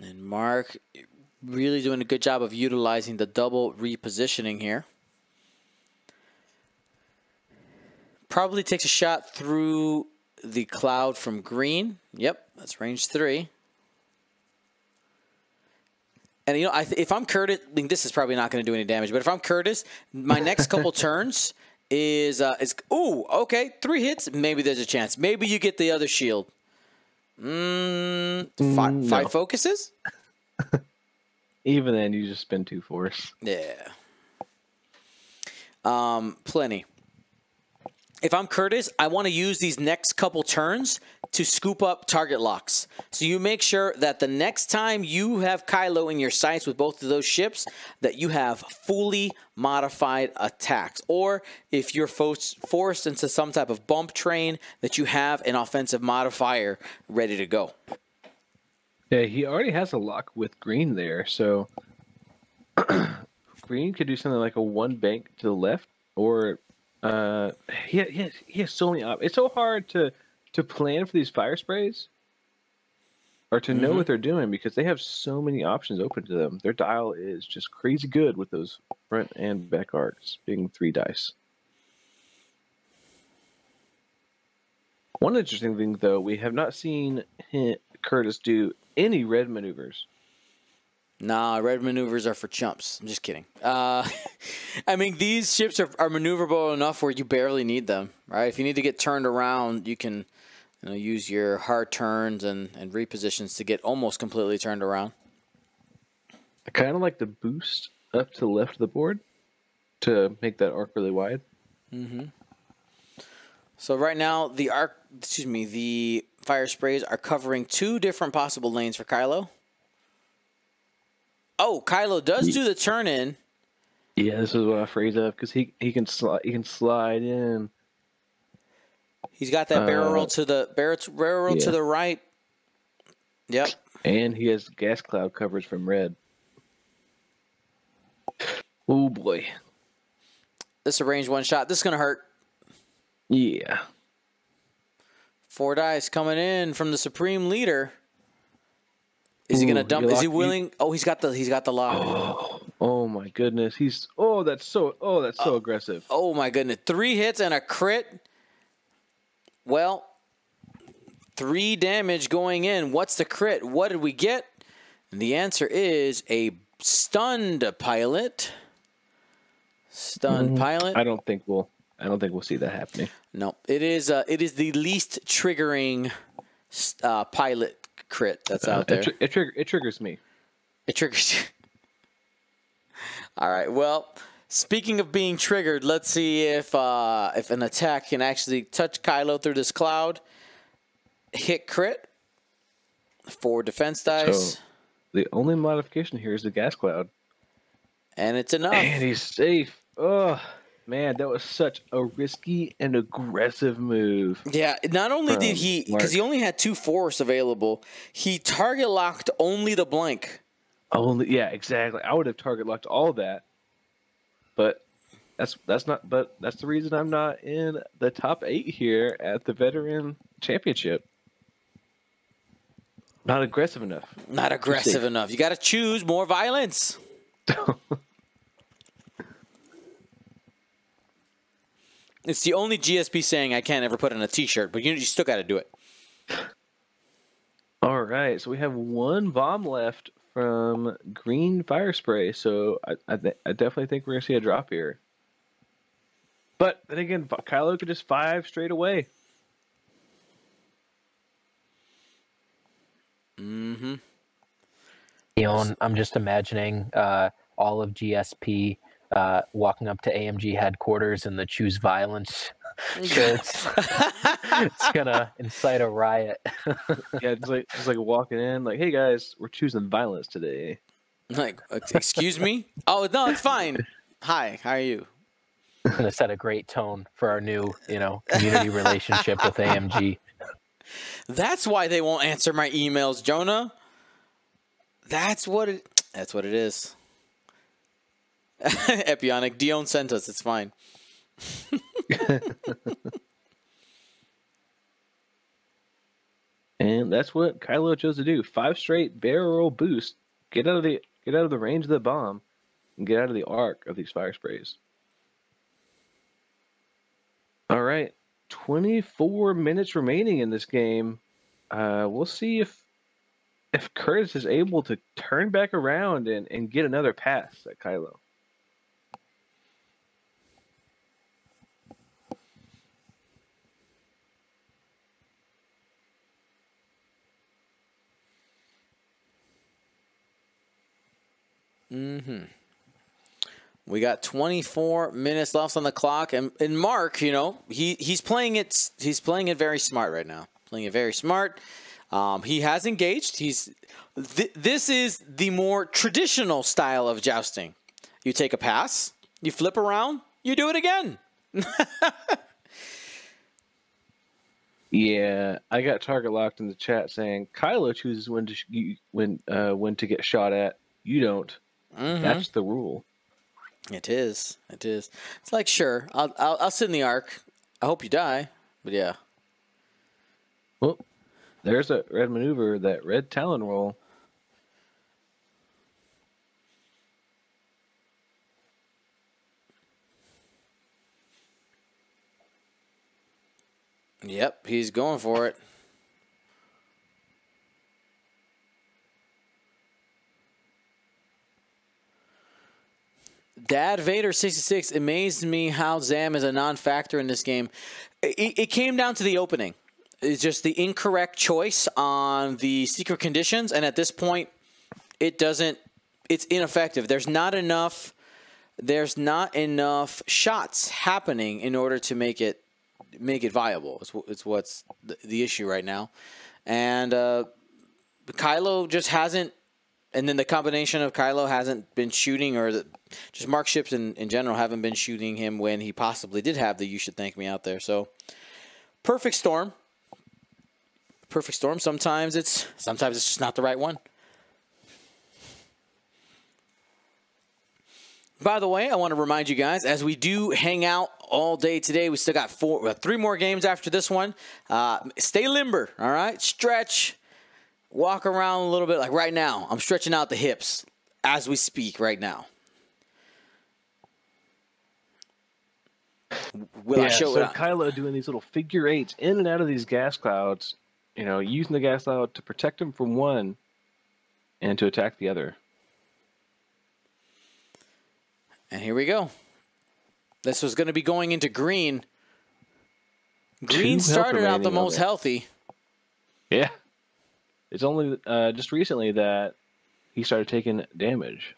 And Mark really doing a good job of utilizing the double repositioning here. Probably takes a shot through the cloud from green. Yep, that's range three. And, you know, I th if I'm Curtis, I think this is probably not going to do any damage. But if I'm Curtis, my next couple turns is, uh, is ooh, okay, three hits. Maybe there's a chance. Maybe you get the other shield. Mm, five, no. five focuses? Even then, you just spend two force. Yeah. Um, plenty. If I'm Curtis, I want to use these next couple turns to scoop up target locks. So you make sure that the next time you have Kylo in your sights with both of those ships, that you have fully modified attacks. Or if you're fo- forced into some type of bump train, that you have an offensive modifier ready to go. Yeah, he already has a lock with green there. So green could do something like a one bank to the left or... Uh, he has, he has so many options. It's so hard to, to plan for these fire sprays or to mm-hmm. know what they're doing because they have so many options open to them. Their dial is just crazy good with those front and back arcs being three dice. One interesting thing, though, we have not seen him, Curtis do any red maneuvers. Nah, red maneuvers are for chumps. I'm just kidding. Uh, I mean, these ships are, are maneuverable enough where you barely need them, right? If you need to get turned around, you can you know, use your hard turns and, and repositions to get almost completely turned around. I kind of like the boost up to the left of the board to make that arc really wide. Mm-hmm. So right now, the arc, excuse me, the fire sprays are covering two different possible lanes for Kylo. Oh, Kylo does do the turn in. Yeah, this is what I phrase up because he he can slide he can slide in. He's got that barrel uh, roll to the barrel barrel roll yeah. to the right. Yep. And he has gas cloud coverage from red. Oh boy, this is a range one shot. This is gonna hurt. Yeah. Four dice coming in from the Supreme Leader. Is he gonna Ooh, dump? He is he willing? You? Oh, he's got the he's got the lock. Oh, oh my goodness, he's oh that's so oh that's so uh, aggressive. Oh my goodness, three hits and a crit. Well, three damage going in. What's the crit? What did we get? And the answer is a stunned pilot. Stunned mm, pilot. I don't think we'll I don't think we'll see that happening. No, it is uh, it is the least triggering uh, pilot. Crit that's out uh, there. It, tr it, trigger it triggers me. It triggers you. All right. Well, speaking of being triggered, let's see if uh, if an attack can actually touch Kylo through this cloud. Hit crit. Four defense dice. So, the only modification here is the gas cloud. And it's enough. And he's safe. Oh. Man, that was such a risky and aggressive move. Yeah, not only did he, because he only had two force available, he target locked only the blank. Only, yeah, exactly. I would have target locked all that, but that's that's not. But that's the reason I'm not in the top eight here at the Veteran Championship. Not aggressive enough. Not aggressive enough. You got to choose more violence. It's the only G S P saying I can't ever put on a t-shirt, but you, you still got to do it. All right, so we have one bomb left from green fire spray, so I, I, th I definitely think we're going to see a drop here. But then again, Kylo could just five straight away. Mm-hmm. Dion, I'm just imagining uh, all of G S P... Uh, walking up to A M G headquarters and the choose violence shirts. It's gonna incite a riot. Yeah, just like just like walking in, like, hey guys, we're choosing violence today. Like, excuse me? Oh no, it's fine. Hi, how are you? I'm gonna set a great tone for our new, you know, community relationship with A M G. That's why they won't answer my emails, Jonah. That's what it. That's what it is. Epionic. Dion sent us. It's fine. And that's what Kylo chose to do. Five straight barrel boost. Get out of the get out of the range of the bomb and get out of the arc of these fire sprays. All right. twenty-four minutes remaining in this game. Uh, we'll see if if Curtis is able to turn back around and, and get another pass at Kylo. Mm-hmm. We got twenty-four minutes left on the clock, and and Mark, you know, he he's playing it. He's playing it very smart right now. Playing it very smart. Um, he has engaged. He's th this is the more traditional style of jousting. You take a pass, you flip around, you do it again. Yeah, I got target locked in the chat saying Kylo chooses when to sh when uh, when to get shot at. You don't. Mm-hmm. That's the rule. It is. It is. It's like, sure, I'll, I'll I'll sit in the arc. I hope you die, but yeah. Well, there's a red maneuver, that red Talon roll. Yep, he's going for it. Dad Vader sixty-six amazed me how Zam is a non-factor in this game. It, it came down to the opening. It's just the incorrect choice on the secret conditions, and at this point, it doesn't. It's ineffective. There's not enough. There's not enough shots happening in order to make it make it viable. It's, it's what's the, the issue right now, and uh, Kylo just hasn't. And then the combination of Kylo hasn't been shooting, or the, just Mark ships in, in general haven't been shooting him when he possibly did have the You Should Thank Me out there. So, perfect storm. Perfect storm. Sometimes it's sometimes it's just not the right one. By the way, I want to remind you guys, as we do hang out all day today, we still got four, three more games after this one. Uh, stay limber, all right? Stretch. Walk around a little bit. Like right now, I'm stretching out the hips as we speak right now. Will yeah, I show so it? Kylo doing these little figure eights in and out of these gas clouds, you know, using the gas cloud to protect him from one and to attack the other. And here we go. This was going to be going into green. Green Two started out the most healthy. Yeah. It's only uh, just recently that he started taking damage.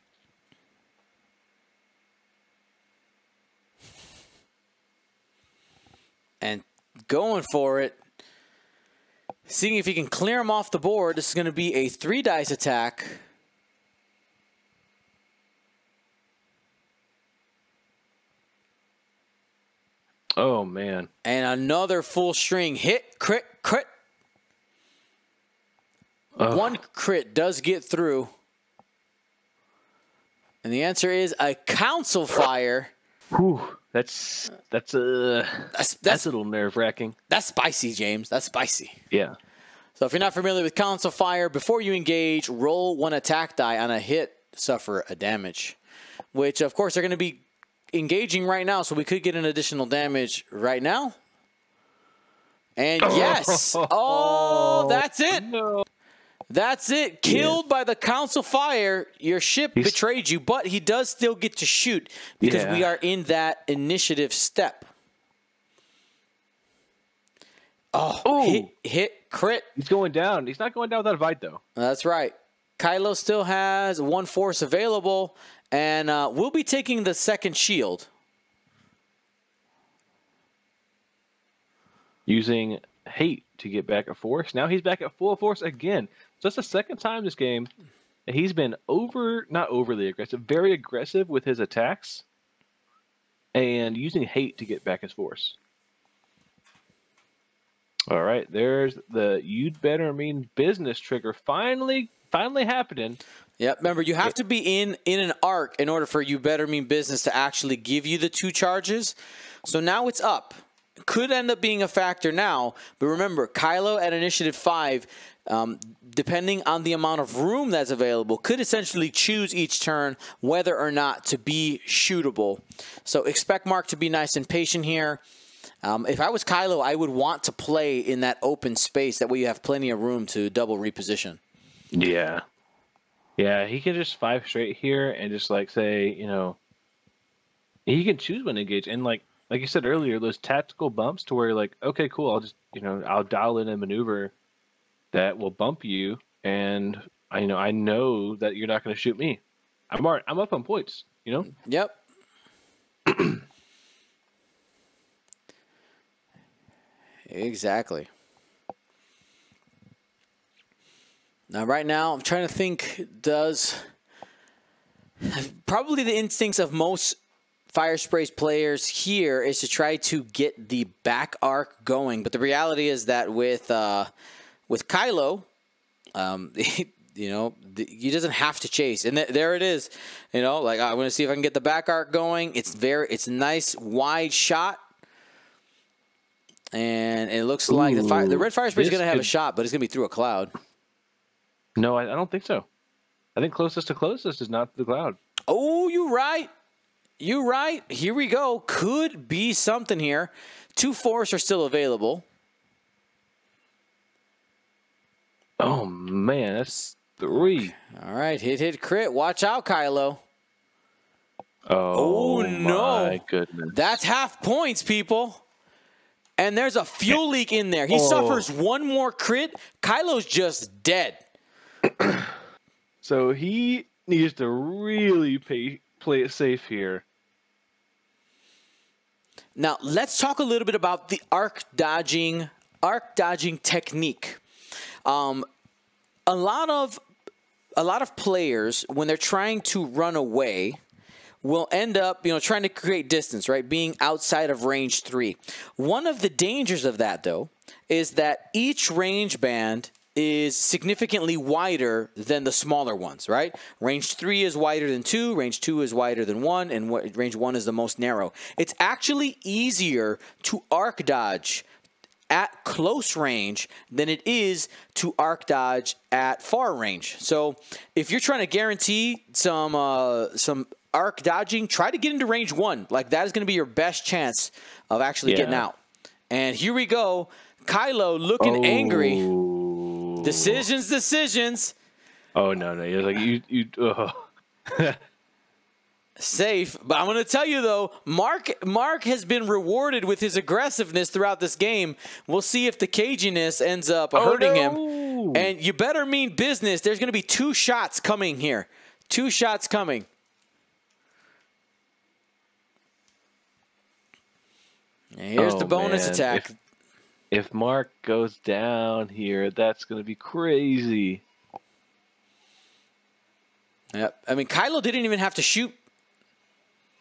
And going for it. Seeing if he can clear him off the board. This is going to be a three dice attack. Oh, man. And another full string hit, crit, crit. Ugh. One crit does get through. And the answer is a Council Fire. Whew, that's that's uh, a that's, that's a little nerve-wracking. That's spicy, James. That's spicy. Yeah. So if you're not familiar with Council Fire, before you engage, roll one attack die on a hit, suffer a damage. Which, of course, they're going to be engaging right now, so we could get an additional damage right now. And yes! Oh, oh that's it! No. That's it. Killed yeah. by the Council Fire. Your ship He's, betrayed you, but he does still get to shoot because yeah. we are in that initiative step. Oh, Ooh. hit, hit, crit. He's going down. He's not going down without a fight, though. That's right. Kylo still has one force available, and uh, we'll be taking the second shield. Using hate to get back at force. Now he's back at full force again. So that's the second time this game that he's been over, not overly aggressive, very aggressive with his attacks and using hate to get back his force. All right, there's the You'd Better Mean Business trigger. Finally finally happening. Yeah, remember, you have to be in in an arc in order for You Better Mean Business to actually give you the two charges. So now it's up. Could end up being a factor now. But remember, Kylo at Initiative five, um, depending on the amount of room that's available, could essentially choose each turn whether or not to be shootable. So expect Mark to be nice and patient here. Um, if I was Kylo, I would want to play in that open space. That way you have plenty of room to double reposition. Yeah. Yeah, he can just five straight here and just, like, say, you know, he can choose when to engage. And, like, like you said earlier, those tactical bumps to where you're like, okay, cool, I'll just, you know, I'll dial in a maneuver that will bump you. And, I you know, I know that you're not going to shoot me. I'm, all right, I'm up on points, you know? Yep. Exactly. Now, right now, I'm trying to think, does probably the instincts of most Fire Spray's players here is to try to get the back arc going. But the reality is that with uh, with Kylo, um, you know, he doesn't have to chase. And th there it is. You know, like, I want to see if I can get the back arc going. It's very, it's a nice wide shot. And it looks Ooh, like the, fire, the red Fire Spray is going to have could... a shot, but it's going to be through a cloud. No, I, I don't think so. I think closest to closest is not the cloud. Oh, you're right. You're right. Here we go. Could be something here. Two forests are still available. Oh, man. That's three. All right. Hit, hit, crit. Watch out, Kylo. Oh, oh no. My goodness. That's half points, people. And there's a fuel leak in there. He oh. suffers one more crit. Kylo's just dead. So he needs to really pay, play it safe here. Now, let's talk a little bit about the arc dodging, arc dodging technique. Um, a lot of, a lot of players, when they're trying to run away, will end up, you know, trying to create distance, right? Being outside of range three. One of the dangers of that, though, is that each range band is significantly wider than the smaller ones, right? Range three is wider than two, range two is wider than one, and range one is the most narrow. It's actually easier to arc dodge at close range than it is to arc dodge at far range. So if you're trying to guarantee some uh, some arc dodging, try to get into range one. Like, that is going to be your best chance of actually yeah. getting out. And here we go. Kylo looking oh. angry. Decisions, decisions. Oh, no, no. You're like, you, you, oh. Safe. But I'm going to tell you, though, Mark, Mark has been rewarded with his aggressiveness throughout this game. We'll see if the caginess ends up oh, hurting no. him. And You Better Mean Business. There's going to be two shots coming here. Two shots coming. Here's oh, the bonus man. attack. If, if Mark goes down here, that's going to be crazy. Yep. I mean, Kylo didn't even have to shoot.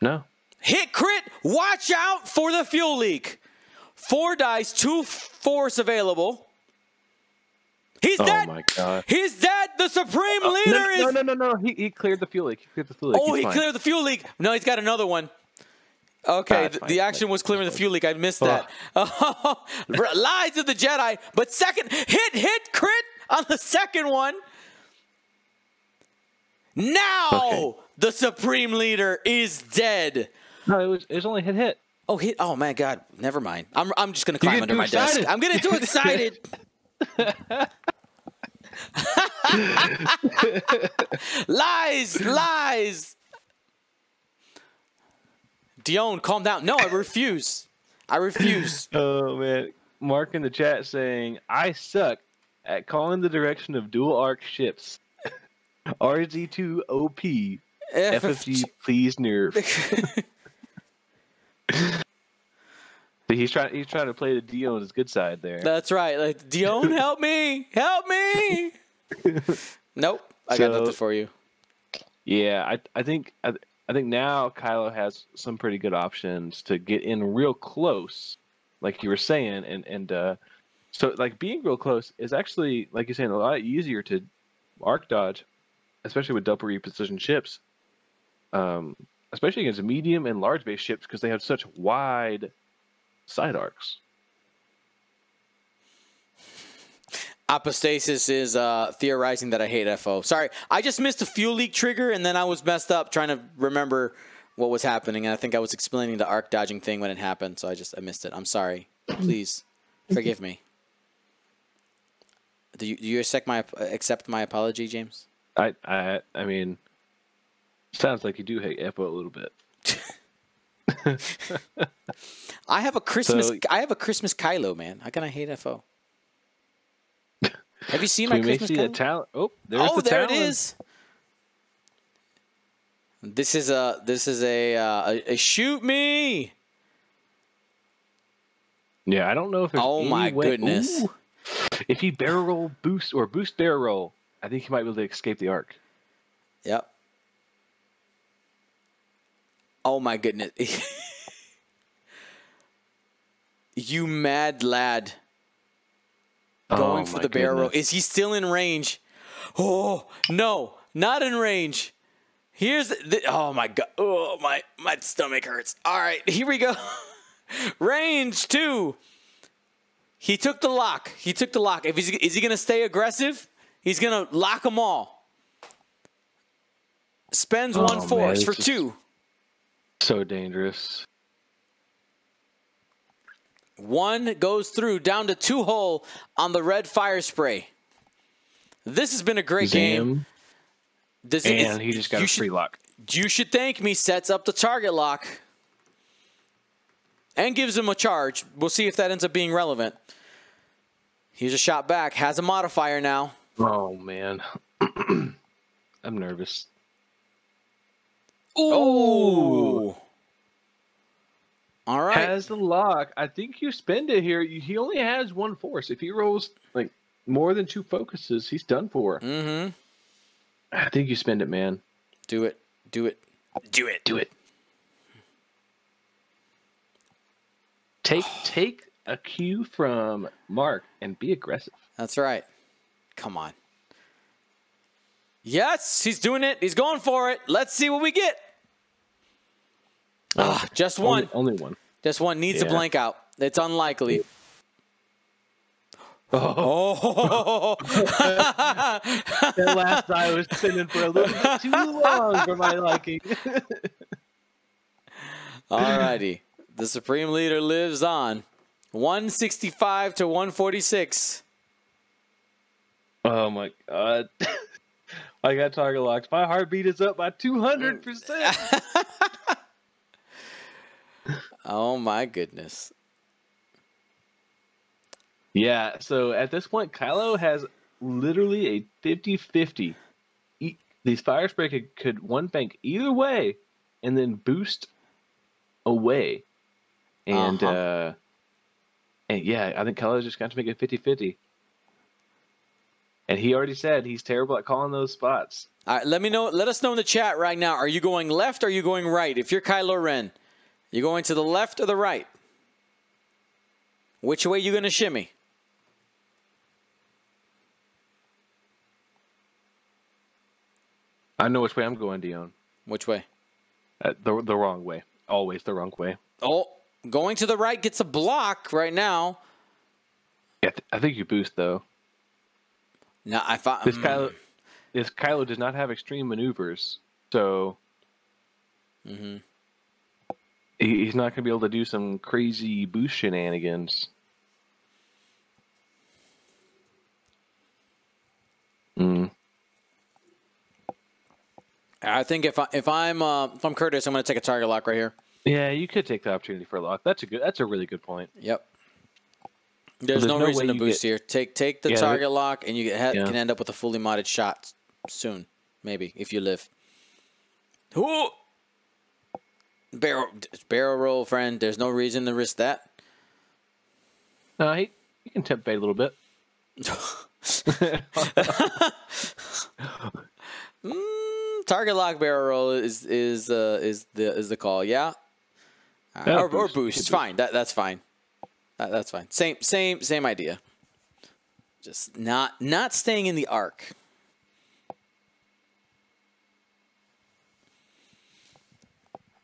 No. Hit crit. Watch out for the fuel leak. Four dice, two force available. He's oh dead. Oh, my God. He's dead. The Supreme uh, Leader no, is. No, no, no, no. He, he cleared the fuel leak. He cleared the fuel leak. Oh, He's he fine. cleared the fuel leak. No, he's got another one. Okay, ah, the action was clearing the fuel leak. I missed that. Oh. Lies of the Jedi. But second, hit, hit, crit on the second one. Now okay. the Supreme Leader is dead. No, it was, it was only hit, hit. Oh, hit. Oh, my God. Never mind. I'm, I'm just going to climb under my excited. desk. I'm getting too excited. Lies, lies. Dion, calm down. No, I refuse. I refuse. Oh, man. Mark in the chat saying, I suck at calling the direction of dual arc ships. R Z two O P. F F G, please nerf. he's, try he's trying to play the Dion's good side there. That's right. Like, Dion, help me. Help me. Nope. I so, got nothing for you. Yeah, I, I think... I, I think now Kylo has some pretty good options to get in real close, like you were saying, and and uh, so like being real close is actually, like you're saying, a lot easier to arc dodge, especially with double repositioned ships, um, especially against medium and large base ships because they have such wide side arcs. Apostasis is uh, theorizing that I hate F O. Sorry, I just missed the fuel leak trigger, and then I was messed up trying to remember what was happening, and I think I was explaining the arc dodging thing when it happened, so I just I missed it. I'm sorry. Please forgive me. Do you, do you accept my accept my apology, James? I I I mean, sounds like you do hate F O a little bit. I have a Christmas. So, I have a Christmas Kylo, man. How can I hate F O? Have you seen my Christmas see the Oh, there's oh the there talent. It is. This is a this is a, uh, a a shoot me. Yeah, I don't know if there's oh my way. Goodness. Ooh. If he barrel roll boost or boost barrel roll, I think he might be able to escape the arc. Yep. Oh my goodness. You mad lad. Going oh for the barrel roll. Is he still in range? Oh no, not in range. Here's the, the oh my god. Oh my my stomach hurts. All right, here we go. Range two. He took the lock. He took the lock. If he's is he gonna stay aggressive? He's gonna lock them all. Spends oh, one force man, for two. So dangerous. One goes through, down to two hole on the red fire spray. This has been a great Zam. game. Does and it, he just got a free should, lock. You should thank me. Sets up the target lock. And gives him a charge. We'll see if that ends up being relevant. Here's a shot back. Has a modifier now. Oh, man. I'm nervous. Ooh. Oh. All right. Has the lock. I think you spend it here. He only has one force. If he rolls like more than two focuses, he's done for. Mm-hmm. I think you spend it, man. Do it. Do it. Do it. Do it. Take take a cue from Mark and be aggressive. That's right. Come on. Yes, he's doing it. He's going for it. Let's see what we get. Ah, just one. Only, only one. Just one needs yeah. a blank out. It's unlikely. Oh! That last die was spinning for a little bit too long for my liking. Alrighty, the Supreme Leader lives on, one sixty-five to one forty-six. Oh my god! I got target locked. My heartbeat is up by two hundred percent. Oh my goodness. Yeah, so at this point, Kylo has literally a fifty fifty. E These fire spray could, could one bank either way and then boost away. And, uh-huh. uh, and yeah, I think Kylo's just got to make it fifty fifty. And he already said he's terrible at calling those spots. All right, let me know. Let us know in the chat right now. Are you going left or are you going right? If you're Kylo Ren, you going to the left or the right? Which way you going to shimmy? I know which way I'm going, Dion. Which way? Uh, the, the wrong way. Always the wrong way. Oh, going to the right gets a block right now. Yeah, th I think you boost, though. No, I thought... This, um, Kylo, this Kylo does not have extreme maneuvers, so... Mm-hmm. He's not going to be able to do some crazy boost shenanigans. Mm. I think if I, if I'm uh, if I'm Curtis, I'm going to take a target lock right here. Yeah, you could take the opportunity for a lock. That's a good. That's a really good point. Yep. There's, there's no, no reason to boost get... here. Take take the yeah, target but... lock, and you get, yeah. can end up with a fully modded shot soon, maybe if you live. Ooh! Barrel, barrel roll, friend. There's no reason to risk that. No, he, he can tempt bait a little bit. mm, target lock barrel roll is is uh, is the is the call. Yeah, right. or, boost. or boost. It's fine. That that's fine. That, that's fine. Same same same idea. Just not not staying in the arc.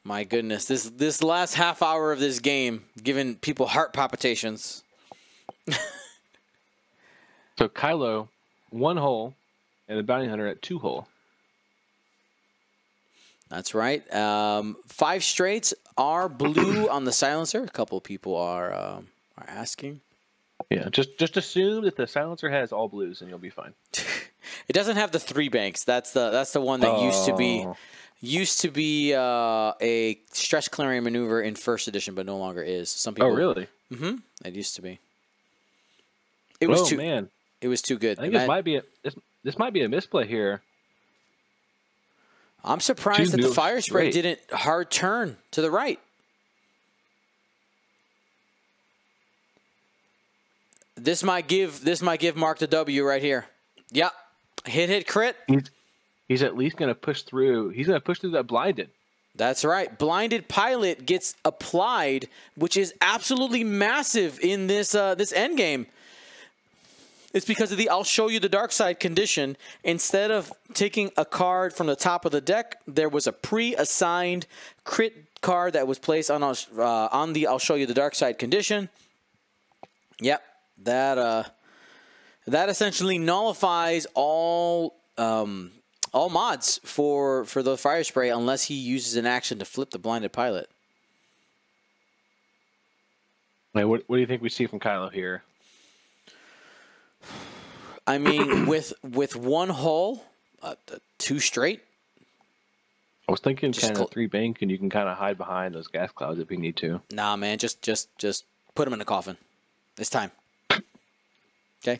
My goodness, this this last half hour of this game giving people heart palpitations. So Kylo, one hole, and the Bounty Hunter at two hole. That's right. Um, five straights are blue on the silencer. A couple of people are um, are asking. Yeah, just just assume that the silencer has all blues, and you'll be fine. It doesn't have the three banks. That's the that's the one that oh. used to be used to be uh, a stress clearing maneuver in first edition, but no longer is. Some people. Oh, really? Mm-hmm. It used to be. It was oh, too. Man. It was too good. I think this might be a this this might be a misplay here. I'm surprised that the fire spray didn't hard turn to the right. This might give this might give Mark the W right here. Yep. Hit hit crit. He's, he's at least gonna push through. He's gonna push through that blinded. That's right. Blinded Pilot gets applied, which is absolutely massive in this uh, this end game. It's because of the I'll Show You the Dark Side condition. Instead of taking a card from the top of the deck, there was a pre-assigned crit card that was placed on, uh, on the I'll Show You the Dark Side condition. Yep. That uh, that essentially nullifies all um, all mods for, for the Fire Spray unless he uses an action to flip the Blinded Pilot. Wait, what, what do you think we see from Kylo here? I mean, with with one hole, uh, two straight. I was thinking just kind of three bank, and you can kind of hide behind those gas clouds if you need to. Nah, man, just just just put him in a coffin. It's time. Okay.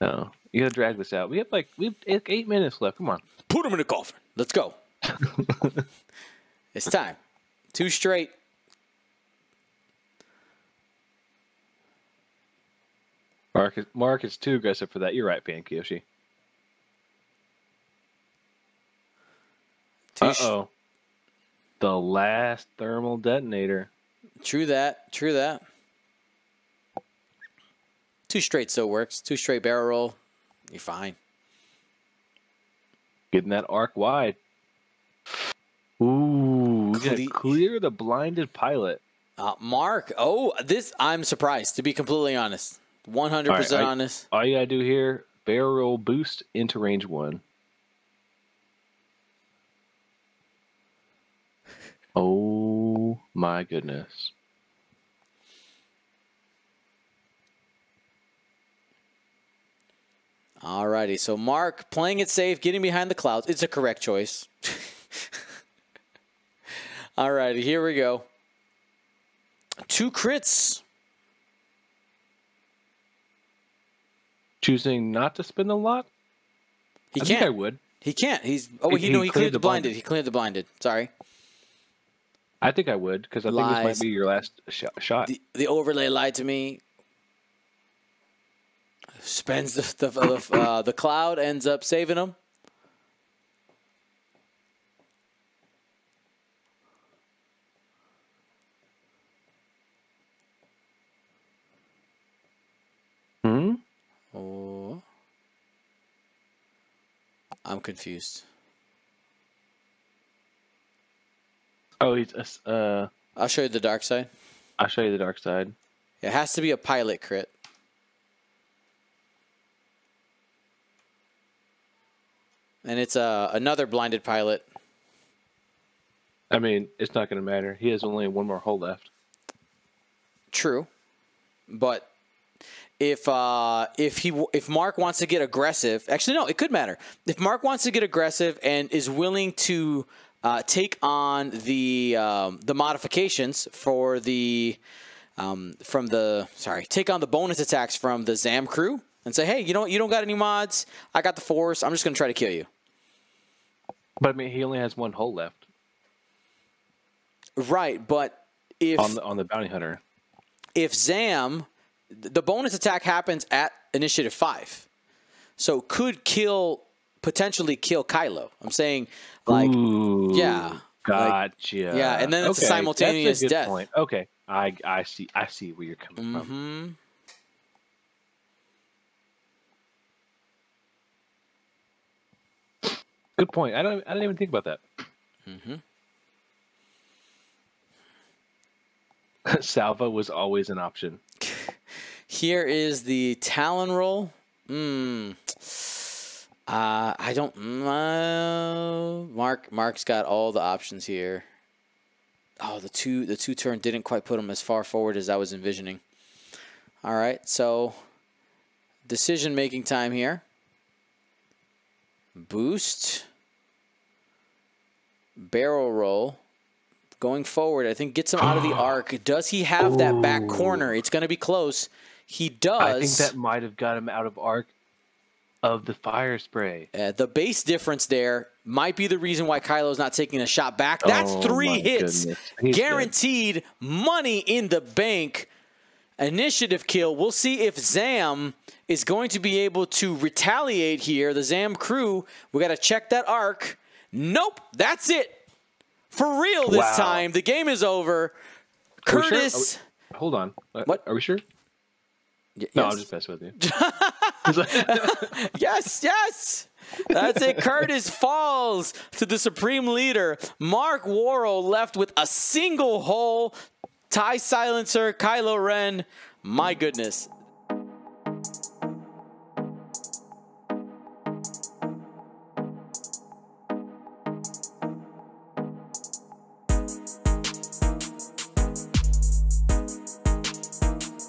No, you gotta drag this out. We have like we have eight minutes left. Come on. Put him in a coffin. Let's go. It's time. Two straight. Mark is, Mark is too aggressive for that. You're right, Pan Kiyoshi. Uh-oh. The last thermal detonator. True that. True that. Two straight still works. Two straight barrel roll. You're fine. Getting that arc wide. Ooh. Cle clear the blinded pilot. Uh, Mark. Oh, this I'm surprised, to be completely honest. one hundred percent right, honest. All you gotta do here, barrel roll boost into range one. Oh my goodness. Alrighty, so Mark playing it safe, getting behind the clouds. It's a correct choice. Alrighty, here we go. Two crits. Choosing not to spin the lock? He I can't. Think I would. He can't. He's oh he, he no he cleared, cleared the blinded. blinded. He cleared the blinded. Sorry. I think I would because I Lies. think this might be your last sh shot. The, the overlay lied to me. Spends the the, the, uh, the cloud, ends up saving him. I'm confused. Oh, he's uh. I'll show you the dark side. I'll show you the dark side. It has to be a pilot crit. And it's uh, another blinded pilot. I mean, it's not going to matter. He has only one more hole left. True, but. If uh, if he if Mark wants to get aggressive, actually no, it could matter. If Mark wants to get aggressive and is willing to uh, take on the um, the modifications for the um, from the sorry, take on the bonus attacks from the Zam crew and say, hey, you don't you don't got any mods? I got the force. I'm just gonna try to kill you. But I mean, he only has one hole left. Right, but if on the, on the bounty hunter, if Zam. The bonus attack happens at initiative five, so could kill potentially kill Kylo. I'm saying, like, Ooh, yeah, gotcha, like, yeah, and then it's okay. a simultaneous That's a good death. Point. Okay, I I see I see where you're coming mm-hmm. from. Good point. I don't I didn't even think about that. Mm-hmm. Salva was always an option. Here is the Talon roll. Hmm. Uh, I don't know. Mark, Mark's got all the options here. Oh, the two, the two turn didn't quite put him as far forward as I was envisioning. All right, so decision-making time here. Boost. Barrel roll. Going forward, I think gets him out of the arc. Does he have Ooh. that back corner? It's going to be close. He does. I think that might have got him out of arc of the fire spray. Uh, the base difference there might be the reason why Kylo's not taking a shot back. That's oh, three hits. Guaranteed dead. Money in the bank. Initiative kill. We'll see if Zam is going to be able to retaliate here. The Zam crew, we got to check that arc. Nope, that's it. For real this wow. time. The game is over. Are Curtis. Sure? We, hold on. What? Are we sure? Y no, yes. I'm just messing with you. yes, yes. That's it. Curtis falls to the Supreme Leader. Mark Warrell left with a single hole. T I E Silencer, Kylo Ren. My goodness.